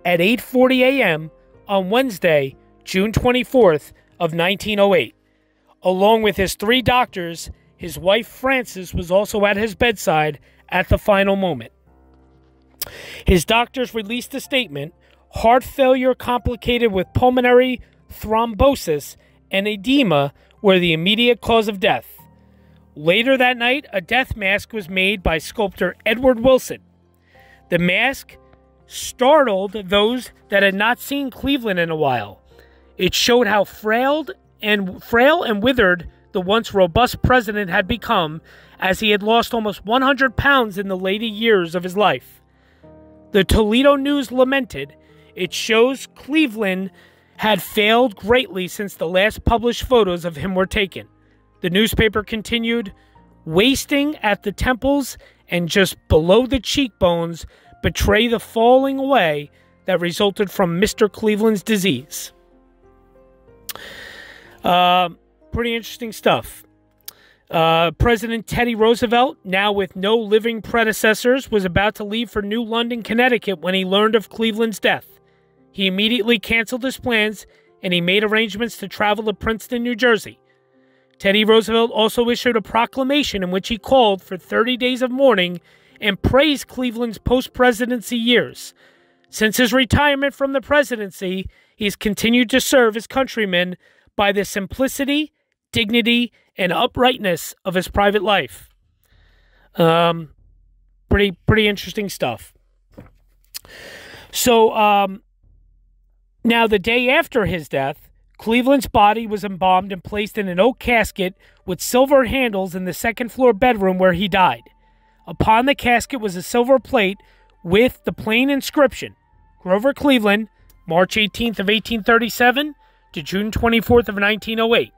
at eight forty A M on Wednesday, June twenty-fourth of nineteen oh eight. Along with his three doctors, his wife Frances was also at his bedside at the final moment. His doctors released a statement, heart failure complicated with pulmonary thrombosis and edema were the immediate cause of death. Later that night, a death mask was made by sculptor Edward Wilson. The mask startled those that had not seen Cleveland in a while. It showed how frail and frail and withered the once robust president had become, as he had lost almost one hundred pounds in the later years of his life. The Toledo News lamented, "It shows Cleveland had failed greatly since the last published photos of him were taken." The newspaper continued, "Wasting at the temples and just below the cheekbones betray the falling away that resulted from Mister Cleveland's disease." Uh, pretty interesting stuff. Uh, President Teddy Roosevelt, now with no living predecessors, was about to leave for New London, Connecticut when he learned of Cleveland's death. He immediately canceled his plans and he made arrangements to travel to Princeton, New Jersey. Teddy Roosevelt also issued a proclamation in which he called for thirty days of mourning and praised Cleveland's post-presidency years. Since his retirement from the presidency, he has continued to serve his countrymen by the simplicity, dignity, and uprightness of his private life. Um, pretty, pretty interesting stuff. So, um, now the day after his death, Cleveland's body was embalmed and placed in an oak casket with silver handles in the second-floor bedroom where he died. Upon the casket was a silver plate with the plain inscription, Grover Cleveland, March eighteenth of eighteen thirty-seven to June twenty-fourth of nineteen oh eight.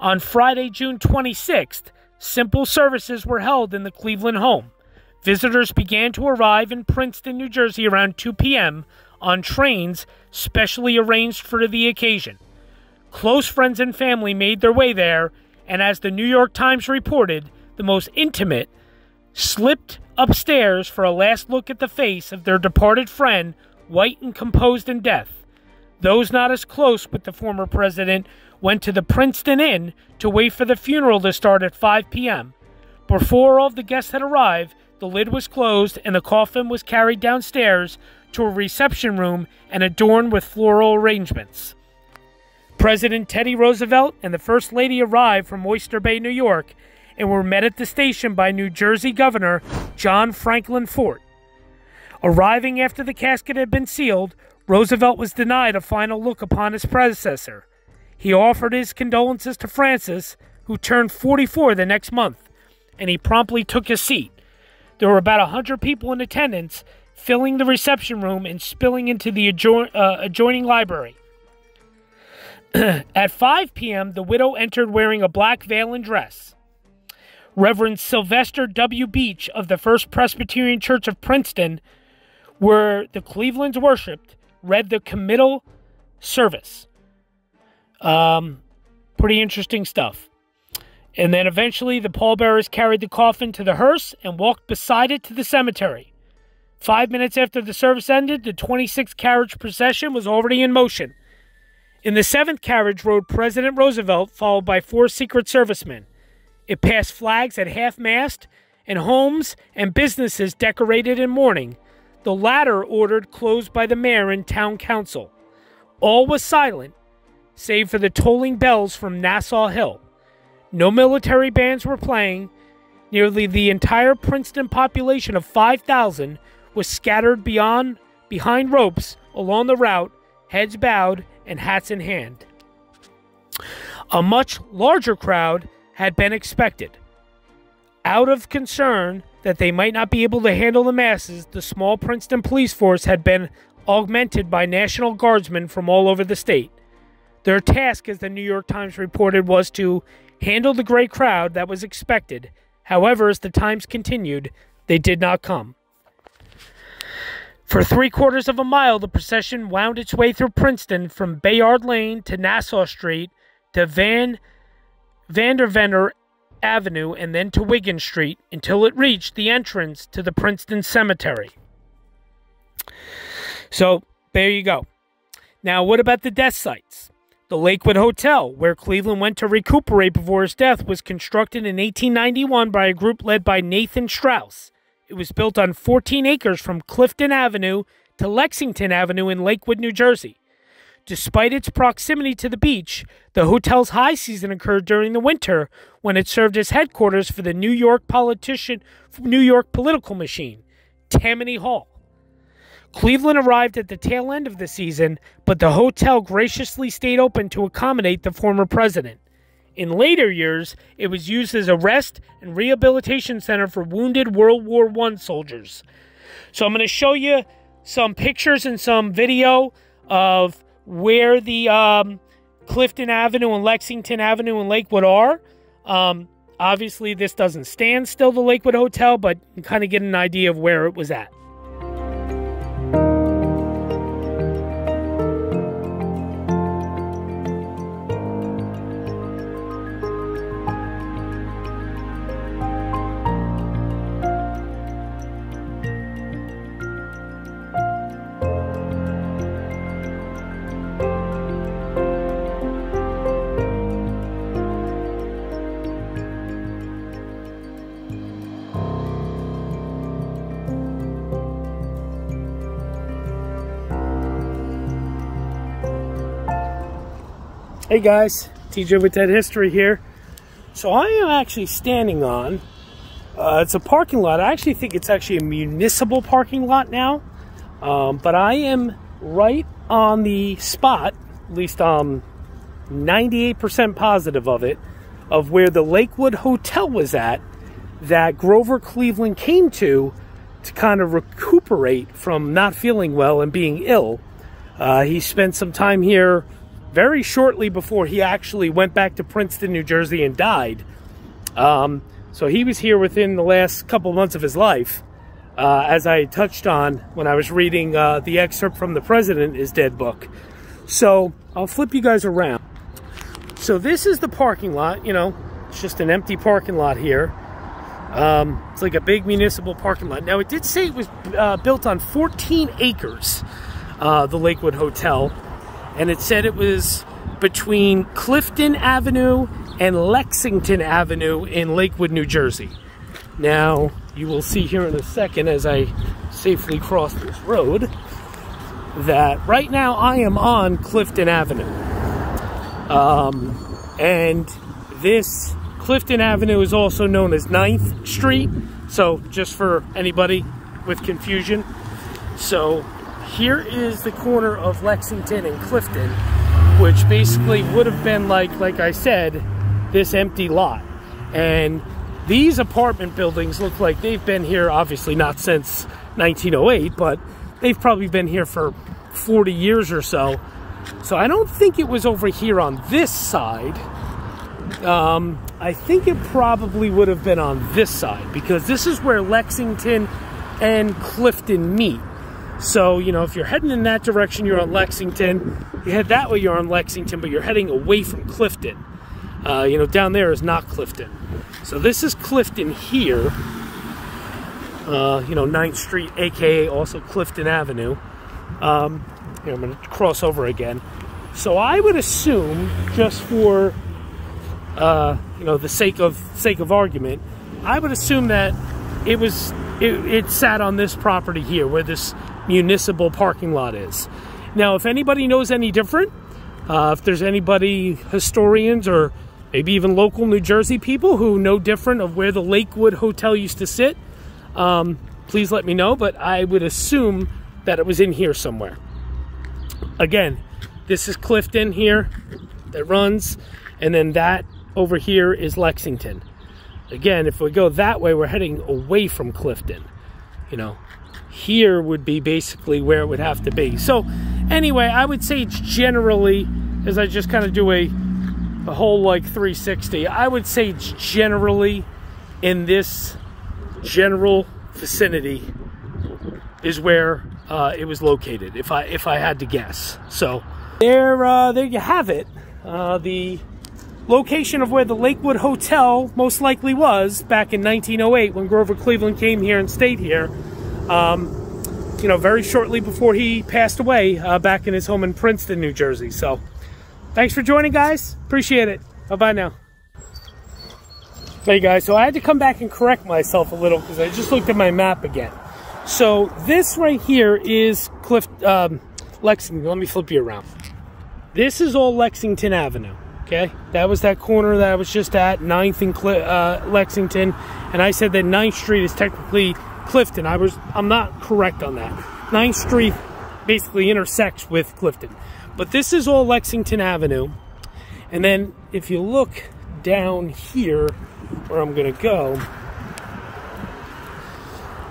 On Friday, June twenty-sixth, simple services were held in the Cleveland home. Visitors began to arrive in Princeton, New Jersey around two P M on trains specially arranged for the occasion. Close friends and family made their way there, and as the New York Times reported, the most intimate slipped upstairs for a last look at the face of their departed friend, white and composed in death. Those not as close with the former president went to the Princeton Inn to wait for the funeral to start at five P M Before all of the guests had arrived, the lid was closed and the coffin was carried downstairs to a reception room and adorned with floral arrangements. President Teddy Roosevelt and the First Lady arrived from Oyster Bay, New York, and were met at the station by New Jersey Governor John Franklin Fort. Arriving after the casket had been sealed, Roosevelt was denied a final look upon his predecessor. He offered his condolences to Frances, who turned forty-four the next month, and he promptly took his seat. There were about one hundred people in attendance, filling the reception room and spilling into the adjo uh, adjoining library. At five P M, the widow entered wearing a black veil and dress. Reverend Sylvester W. Beach of the First Presbyterian Church of Princeton, where the Clevelands worshipped, read the committal service. Um, pretty interesting stuff. And then eventually the pallbearers carried the coffin to the hearse and walked beside it to the cemetery. Five minutes after the service ended, the twenty-sixth carriage procession was already in motion. In the seventh carriage rode President Roosevelt, followed by four Secret Servicemen. It passed flags at half-mast and homes and businesses decorated in mourning, the latter ordered closed by the mayor and town council. All was silent, save for the tolling bells from Nassau Hill. No military bands were playing. Nearly the entire Princeton population of five thousand was scattered beyond, behind ropes along the route, heads bowed and hats in hand. A much larger crowd had been expected. Out of concern that they might not be able to handle the masses, the small Princeton police force had been augmented by National Guardsmen from all over the state. Their task, as the New York Times reported, was to handle the great crowd that was expected. However, as the times continued, they did not come. For three quarters of a mile, the procession wound its way through Princeton from Bayard Lane to Nassau Street to Van Vanderventer Avenue and then to Wiggin Street until it reached the entrance to the Princeton Cemetery. So, there you go. Now, what about the death sites? The Lakewood Hotel, where Cleveland went to recuperate before his death, was constructed in eighteen ninety-one by a group led by Nathan Strauss. It was built on fourteen acres from Clifton Avenue to Lexington Avenue in Lakewood, New Jersey. Despite its proximity to the beach, the hotel's high season occurred during the winter when it served as headquarters for the New York politician, New York political machine, Tammany Hall. Cleveland arrived at the tail end of the season, but the hotel graciously stayed open to accommodate the former president. In later years, it was used as a rest and rehabilitation center for wounded World War One soldiers. So I'm going to show you some pictures and some video of where the um, Clifton Avenue and Lexington Avenue and Lakewood are. Um, obviously, this doesn't stand still, the Lakewood Hotel, but you can kind of get an idea of where it was at. Hey guys, T J with Ted History here. So I am actually standing on, uh, it's a parking lot. I actually think it's actually a municipal parking lot now. Um, but I am right on the spot, at least I'm ninety-eight percent positive of it, of where the Lakewood Hotel was at that Grover Cleveland came to to kind of recuperate from not feeling well and being ill. Uh, he spent some time here very shortly before he actually went back to Princeton, New Jersey, and died. Um, so he was here within the last couple months of his life, uh, as I touched on when I was reading uh, the excerpt from The President Is Dead book. So I'll flip you guys around. So this is the parking lot. You know, it's just an empty parking lot here. Um, it's like a big municipal parking lot. Now, it did say it was uh, built on fourteen acres, uh, the Lakewood Hotel. And it said it was between Clifton Avenue and Lexington Avenue in Lakewood, New Jersey. Now, you will see here in a second as I safely cross this road that right now I am on Clifton Avenue. Um, and this Clifton Avenue is also known as ninth street, so just for anybody with confusion. So here is the corner of Lexington and Clifton, which basically would have been like, like I said, this empty lot. And these apartment buildings look like they've been here, obviously not since nineteen oh eight, but they've probably been here for forty years or so. So I don't think it was over here on this side. Um, I think it probably would have been on this side, because this is where Lexington and Clifton meet. So, you know, if you're heading in that direction, you're on Lexington. You head that way, you're on Lexington, but you're heading away from Clifton. Uh, you know, down there is not Clifton. So this is Clifton here. Uh, you know, ninth street, A K A also Clifton Avenue. Um, you know, I'm going to cross over again. So I would assume, just for Uh, you know, the sake of sake of argument, I would assume that it was it, it sat on this property here, where this municipal parking lot is. Now, if anybody knows any different, uh, if there's anybody, historians or maybe even local New Jersey people who know different of where the Lakewood Hotel used to sit, um, please let me know. But I would assume that it was in here somewhere. Again, this is Clifton here that runs, and then that over here is Lexington. Again, if we go that way, we're heading away from Clifton. You know, here would be basically where it would have to be. So anyway, I would say it's generally, as I just kind of do a, a whole like three sixty, I would say it's generally in this general vicinity is where uh, it was located, if I, if I had to guess. So there, uh, there you have it. Uh, the location of where the Lakewood Hotel most likely was back in nineteen oh eight, when Grover Cleveland came here and stayed here, um, you know, very shortly before he passed away, uh, back in his home in Princeton, New Jersey. So thanks for joining, guys. Appreciate it. Bye-bye now. Hey, guys. So I had to come back and correct myself a little, because I just looked at my map again. So this right here is Cliff, um, Lexington. Let me flip you around. This is all Lexington Avenue. Okay, that was that corner that I was just at, ninth and uh, Lexington, and I said that ninth street is technically Clifton. I was, I'm not correct on that. ninth street basically intersects with Clifton. But this is all Lexington Avenue. And then if you look down here where I'm going to go,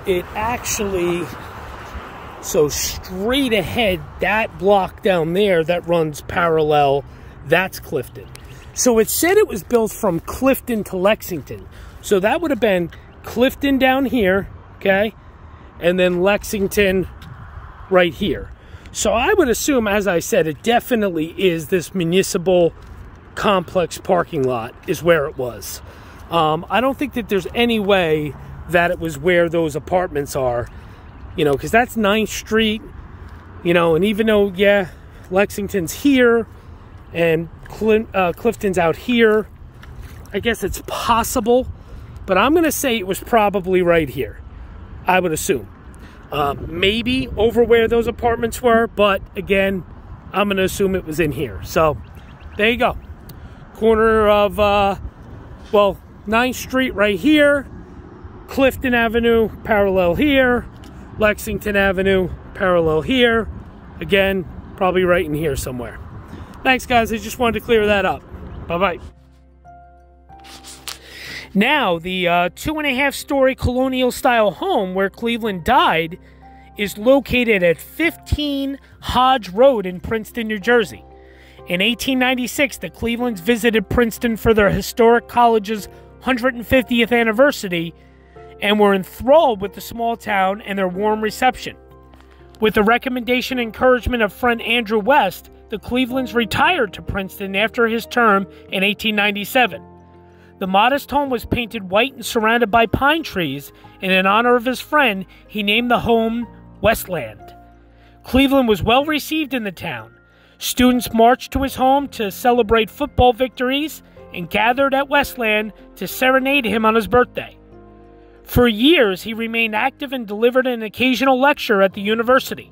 it actually, so straight ahead, that block down there that runs parallel, that's Clifton. So it said it was built from Clifton to Lexington. So that would have been Clifton down here, okay? And then Lexington right here. So I would assume, as I said, it definitely is this municipal complex parking lot is where it was. Um, I don't think that there's any way that it was where those apartments are, you know, because that's ninth street, you know, and even though, yeah, Lexington's here, and Clint, uh, Clifton's out here, I guess it's possible, but I'm going to say it was probably right here, I would assume. Uh, maybe over where those apartments were, but again, I'm going to assume it was in here. So there you go. Corner of, uh, well, ninth street right here, Clifton Avenue parallel here, Lexington Avenue parallel here, again, probably right in here somewhere. Thanks, guys. I just wanted to clear that up. Bye-bye. Now, the uh, two-and-a-half-story colonial-style home where Cleveland died is located at fifteen Hodge Road in Princeton, New Jersey. In eighteen ninety-six, the Clevelands visited Princeton for their historic college's one hundred fiftieth anniversary and were enthralled with the small town and their warm reception. With the recommendation and encouragement of friend Andrew West, the Clevelands retired to Princeton after his term in eighteen ninety-seven. The modest home was painted white and surrounded by pine trees, and in honor of his friend, he named the home Westland. Cleveland was well received in the town. Students marched to his home to celebrate football victories and gathered at Westland to serenade him on his birthday. For years, he remained active and delivered an occasional lecture at the university.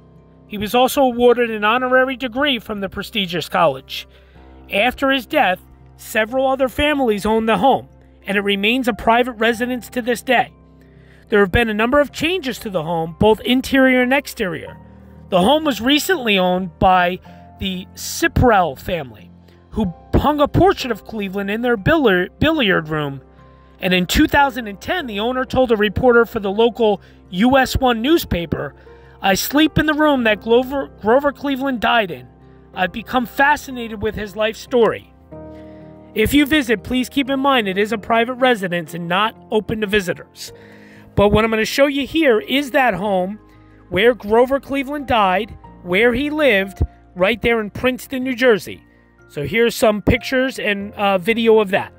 He was also awarded an honorary degree from the prestigious college. After his death, several other families owned the home, and it remains a private residence to this day. There have been a number of changes to the home, both interior and exterior. The home was recently owned by the Ciprell family, who hung a portrait of Cleveland in their billiard room. And in two thousand ten, the owner told a reporter for the local U S one newspaper, "I sleep in the room that Grover, Grover Cleveland died in. I've become fascinated with his life story." If you visit, please keep in mind it is a private residence and not open to visitors. But what I'm going to show you here is that home where Grover Cleveland died, where he lived, right there in Princeton, New Jersey. So here's some pictures and uh, video of that.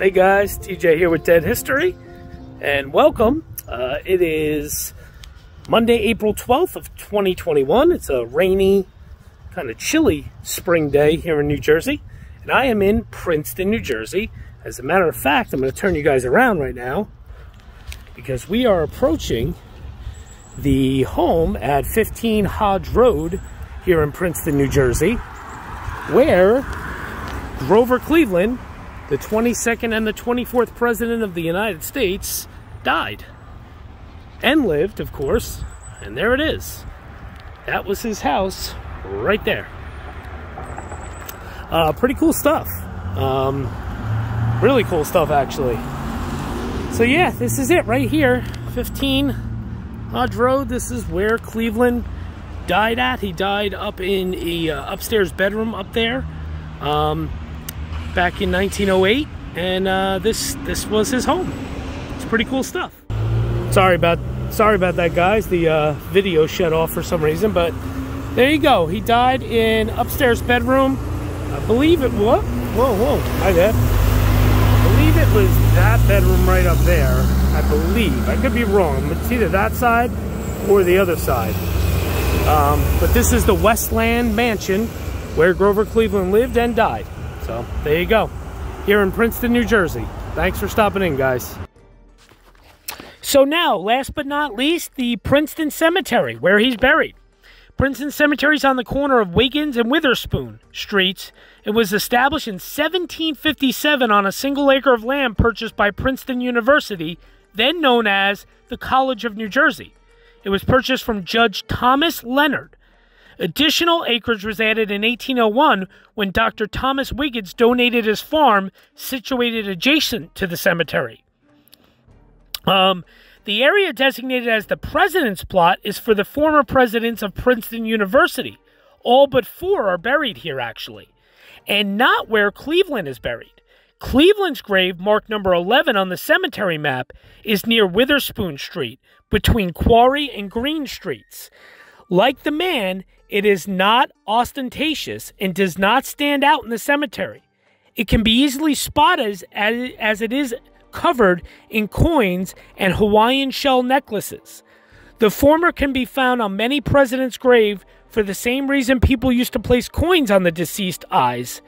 Hey guys, T J here with Dead History, and welcome. Uh, it is Monday, April twelfth of twenty twenty-one. It's a rainy, kind of chilly spring day here in New Jersey, and I am in Princeton, New Jersey. As a matter of fact, I'm going to turn you guys around right now because we are approaching the home at fifteen Hodge Road here in Princeton, New Jersey, where Grover Cleveland, the twenty-second and the twenty-fourth President of the United States, died. And lived, of course. And there it is. That was his house right there. Uh, pretty cool stuff. Um, really cool stuff, actually. So yeah, this is it right here. fifteen Hodge Road. This is where Cleveland died at. He died up in the uh, upstairs bedroom up there. Um... back in nineteen oh eight, and uh, this this was his home. It's pretty cool stuff. Sorry about sorry about that, guys. The uh, video shut off for some reason, but there you go. He died in upstairs bedroom. I believe it was, whoa, whoa, hi there. I believe it was that bedroom right up there, I believe. I could be wrong, but it's either that side or the other side. Um, but this is the Westland Mansion where Grover Cleveland lived and died. So, there you go. Here in Princeton, New Jersey. Thanks for stopping in, guys. So now, last but not least, the Princeton Cemetery, where he's buried. Princeton Cemetery is on the corner of Wiggins and Witherspoon Streets. It was established in seventeen fifty-seven on a single acre of land purchased by Princeton University, then known as the College of New Jersey. It was purchased from Judge Thomas Leonard. Additional acreage was added in eighteen oh one when Doctor Thomas Wiggins donated his farm situated adjacent to the cemetery. Um, the area designated as the President's Plot is for the former presidents of Princeton University. All but four are buried here, actually, and not where Cleveland is buried. Cleveland's grave, marked number eleven on the cemetery map, is near Witherspoon Street, between Quarry and Green Streets. Like the man, it is not ostentatious and does not stand out in the cemetery. It can be easily spotted as, as, as it is covered in coins and Hawaiian shell necklaces. The former can be found on many presidents' graves for the same reason people used to place coins on the deceased eyes.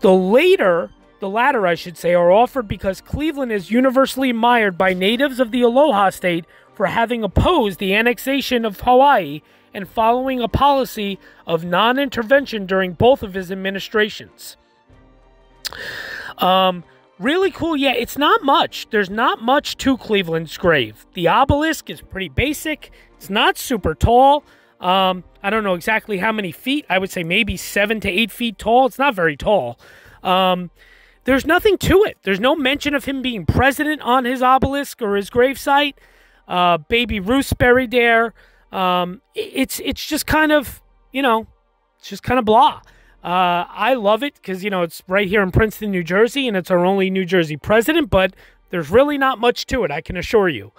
The later The latter, I should say, are offered because Cleveland is universally admired by natives of the Aloha State for having opposed the annexation of Hawaii and following a policy of non-intervention during both of his administrations. Um, really cool. Yeah, it's not much. There's not much to Cleveland's grave. The obelisk is pretty basic. It's not super tall. Um, I don't know exactly how many feet. I would say maybe seven to eight feet tall. It's not very tall. Um, there's nothing to it. There's no mention of him being president on his obelisk or his gravesite. Uh, Baby Ruth's buried there. Um, it's, it's just kind of, you know, it's just kind of blah. Uh, I love it because, you know, it's right here in Princeton, New Jersey, and it's our only New Jersey president, but there's really not much to it, I can assure you.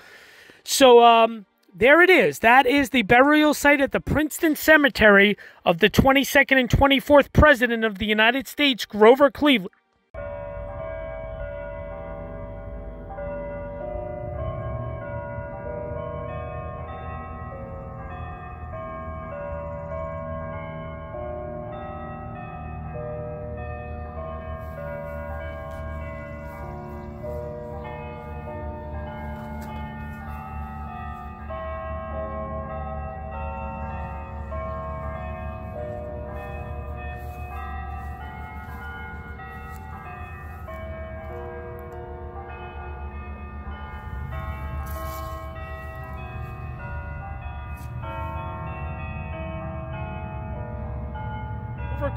So, um, there it is. That is the burial site at the Princeton Cemetery of the twenty-second and twenty-fourth President of the United States, Grover Cleveland.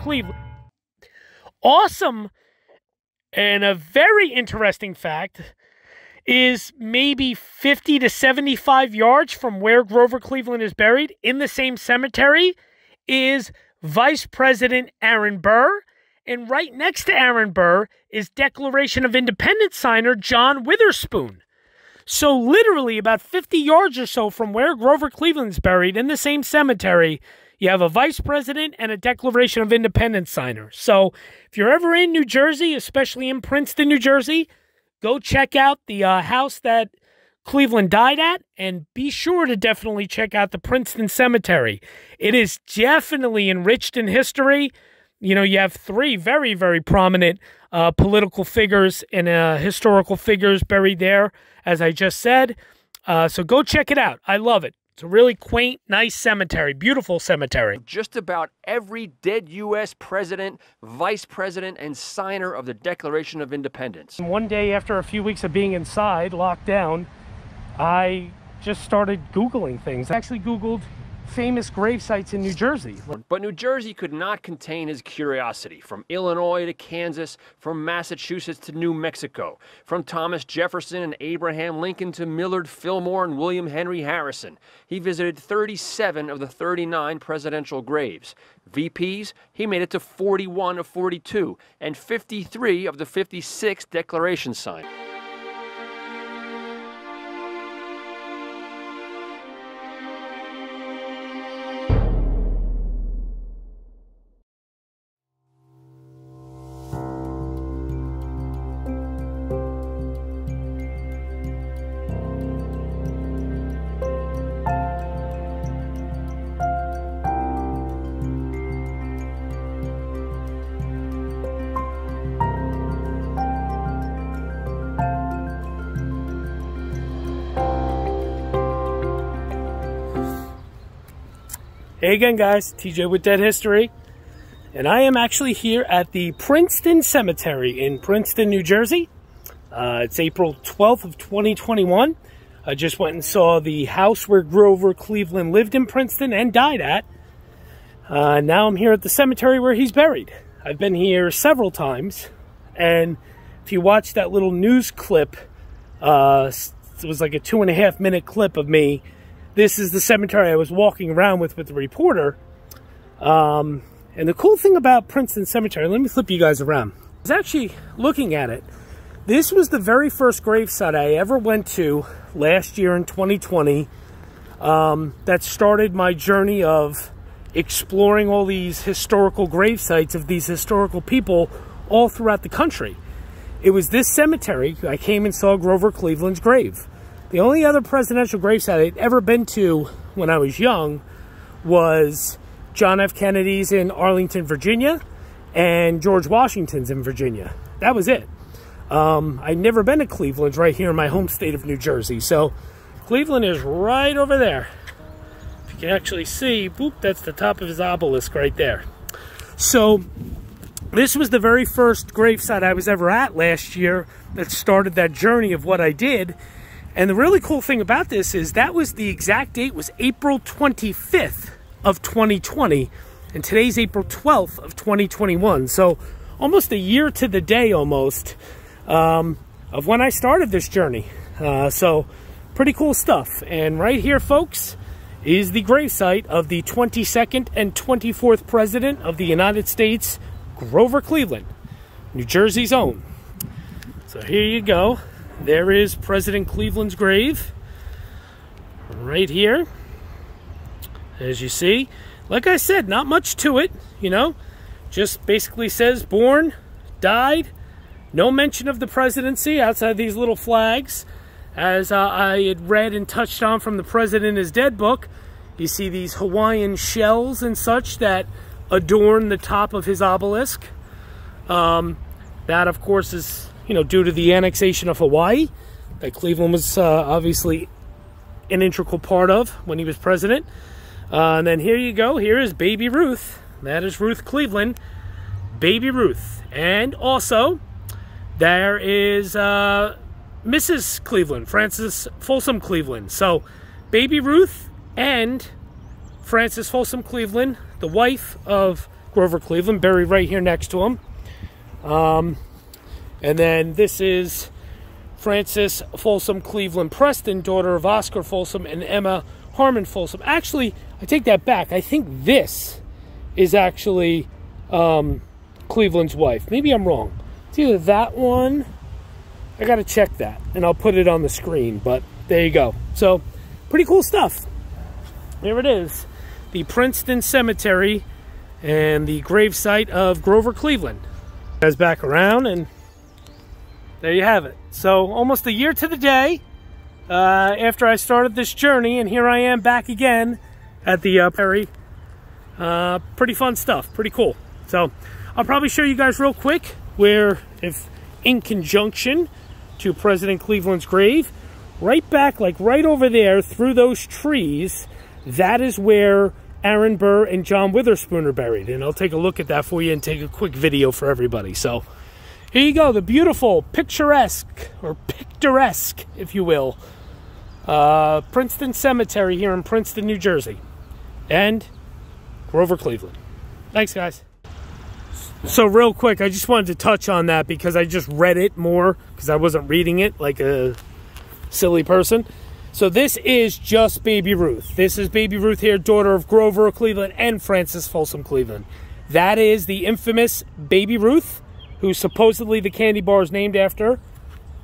Cleveland. Awesome, and a very interesting fact is maybe fifty to seventy-five yards from where Grover Cleveland is buried in the same cemetery is Vice President Aaron Burr, and right next to Aaron Burr is Declaration of Independence signer John Witherspoon. So literally about fifty yards or so from where Grover Cleveland's buried in the same cemetery, you have a vice president and a Declaration of Independence signer. So if you're ever in New Jersey, especially in Princeton, New Jersey, go check out the uh, house that Cleveland died at, and be sure to definitely check out the Princeton Cemetery. It is definitely enriched in history. You know, you have three very, very prominent uh, political figures and uh, historical figures buried there, as I just said. Uh, so go check it out. I love it. It's a really quaint, nice cemetery, beautiful cemetery. Just about every dead U S president, vice president, and signer of the Declaration of Independence. One day after a few weeks of being inside, locked down, I just started Googling things. I actually Googled famous grave sites in New Jersey. But New Jersey could not contain his curiosity. From Illinois to Kansas, from Massachusetts to New Mexico, from Thomas Jefferson and Abraham Lincoln to Millard Fillmore and William Henry Harrison, he visited thirty-seven of the thirty-nine presidential graves. V Ps, he made it to forty-one of forty-two, and fifty-three of the fifty-six declaration signed. Hey again, guys, T J with Dead History, and I am actually here at the Princeton Cemetery in Princeton, New Jersey. Uh, it's April twelfth of twenty twenty-one. I just went and saw the house where Grover Cleveland lived in Princeton and died at. Uh, now I'm here at the cemetery where he's buried. I've been here several times, and if you watch that little news clip, uh, it was like a two and a half minute clip of me. This is the cemetery I was walking around with with the reporter. Um, and the cool thing about Princeton Cemetery, let me flip you guys around. I was actually looking at it. This was the very first gravesite I ever went to last year in twenty twenty. Um, that started my journey of exploring all these historical gravesites of these historical people all throughout the country. It was this cemetery I came and saw Grover Cleveland's grave. The only other presidential gravesite I'd ever been to when I was young was John F Kennedy's in Arlington, Virginia, and George Washington's in Virginia. that was it. Um, I'd never been to Cleveland, right here in my home state of New Jersey. So Cleveland is right over there. If you can actually see, boop, that's the top of his obelisk right there. So this was the very first gravesite I was ever at last year that started that journey of what I did. And the really cool thing about this is that was the exact date was April twenty-fifth of twenty twenty. And today's April twelfth of twenty twenty-one. So almost a year to the day almost um, of when I started this journey. Uh, so pretty cool stuff. And right here, folks, is the gravesite of the twenty-second and twenty-fourth President of the United States, Grover Cleveland, New Jersey's own. So here you go. There is President Cleveland's grave right here, as you see. Like I said, not much to it, you know, just basically says born, died, no mention of the presidency outside these little flags. As uh, I had read and touched on from the President is Dead book, you see these Hawaiian shells and such that adorn the top of his obelisk. Um, that, of course, is, you know, due to the annexation of Hawaii, that Cleveland was uh, obviously an integral part of when he was president. Uh, and then here you go. Here is Baby Ruth. That is Ruth Cleveland, Baby Ruth. And also, there is uh, Missus Cleveland, Frances Folsom Cleveland. So, Baby Ruth and Frances Folsom Cleveland, the wife of Grover Cleveland, buried right here next to him. Um... And then this is Frances Folsom Cleveland Preston, daughter of Oscar Folsom and Emma Harmon Folsom. Actually, I take that back. I think this is actually um, Cleveland's wife. Maybe I'm wrong. It's either that one. I got to check that, and I'll put it on the screen. But there you go. So pretty cool stuff. There it is. The Princeton Cemetery and the gravesite of Grover Cleveland. Guys, back around and... there you have it. So almost a year to the day uh, after I started this journey, and here I am back again at the uh, Perry. Uh, pretty fun stuff, pretty cool. So I'll probably show you guys real quick where, if in conjunction to President Cleveland's grave, right back, like right over there through those trees, that is where Aaron Burr and John Witherspoon are buried. And I'll take a look at that for you and take a quick video for everybody. So here you go, the beautiful, picturesque, or picturesque, if you will, uh, Princeton Cemetery here in Princeton, New Jersey, and Grover Cleveland. Thanks, guys. So real quick, I just wanted to touch on that because I just read it more because I wasn't reading it like a silly person. So this is just Baby Ruth. This is Baby Ruth here, daughter of Grover Cleveland and Frances Folsom Cleveland. That is the infamous Baby Ruth, who supposedly the candy bar is named after.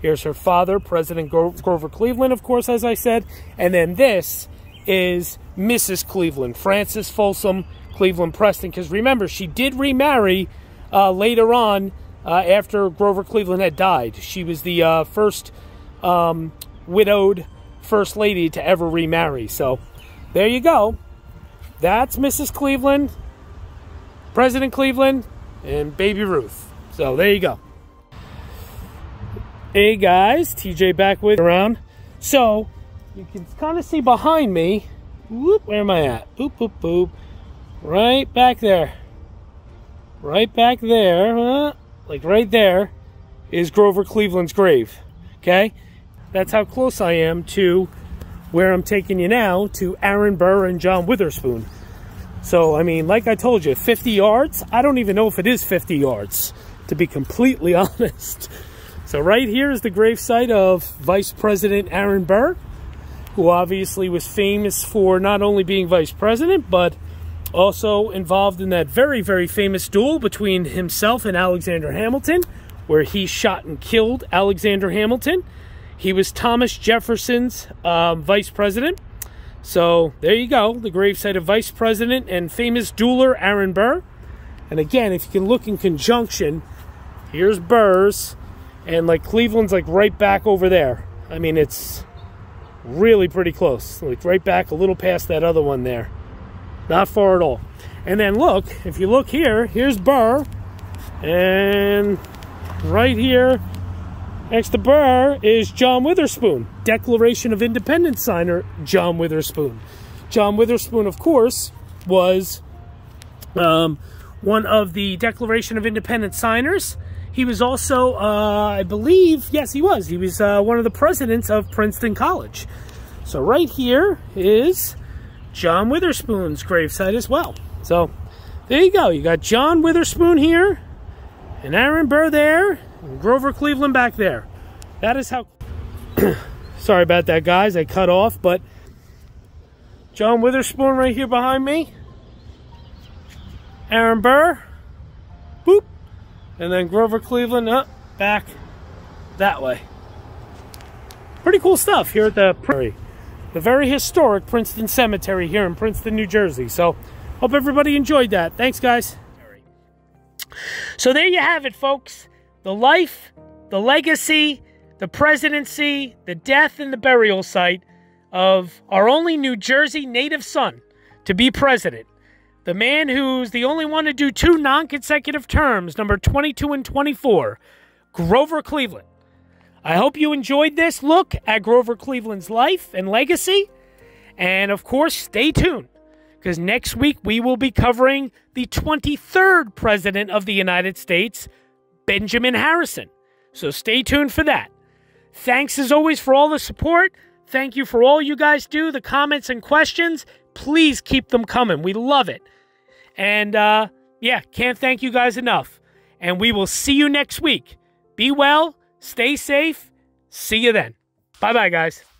Here's her father, President Grover Cleveland, of course, as I said. And then this is Missus Cleveland, Frances Folsom Cleveland Preston. Because remember, she did remarry uh, later on uh, after Grover Cleveland had died. She was the uh, first um, widowed first lady to ever remarry. So there you go. That's Missus Cleveland, President Cleveland, and Baby Ruth. So there you go. Hey guys, T J back with around. So you can kind of see behind me. Whoop, where am I at? Boop, boop, boop. Right back there. Right back there. Huh? Like right there is Grover Cleveland's grave. Okay? That's how close I am to where I'm taking you now, to Aaron Burr and John Witherspoon. So, I mean, like I told you, fifty yards. I don't even know if it is fifty yards, to be completely honest. So right here is the gravesite of Vice President Aaron Burr, who obviously was famous for not only being vice president, but also involved in that very, very famous duel between himself and Alexander Hamilton, where he shot and killed Alexander Hamilton. He was Thomas Jefferson's um, vice president. So there you go, the gravesite of Vice President and famous dueler Aaron Burr. And again, if you can look in conjunction, here's Burr's, and like Cleveland's like right back over there. I mean, it's really pretty close, like right back a little past that other one there. Not far at all. And then look, if you look here, here's Burr, and right here next to Burr is John Witherspoon, Declaration of Independence signer John Witherspoon. John Witherspoon, of course, was um, one of the Declaration of Independence signers. He was also, uh, I believe, yes, he was. He was uh, one of the presidents of Princeton College. So right here is John Witherspoon's gravesite as well. So there you go. You got John Witherspoon here, and Aaron Burr there, and Grover Cleveland back there. That is how... Sorry about that, guys. I cut off, but John Witherspoon right here behind me. Aaron Burr. Boop. And then Grover Cleveland up, back that way. Pretty cool stuff here at the Prairie, the very historic Princeton Cemetery here in Princeton, New Jersey. So, hope everybody enjoyed that. Thanks, guys. So there you have it, folks. The life, the legacy, the presidency, the death, and the burial site of our only New Jersey native son to be president. The man who's the only one to do two non-consecutive terms, number twenty-two and twenty-four, Grover Cleveland. I hope you enjoyed this look at Grover Cleveland's life and legacy. And of course, stay tuned, because next week we will be covering the twenty-third President of the United States, Benjamin Harrison. So stay tuned for that. Thanks as always for all the support. Thank you for all you guys do, the comments and questions. Please keep them coming. We love it. And uh, yeah, can't thank you guys enough. And we will see you next week. Be well. Stay safe. See you then. Bye-bye, guys.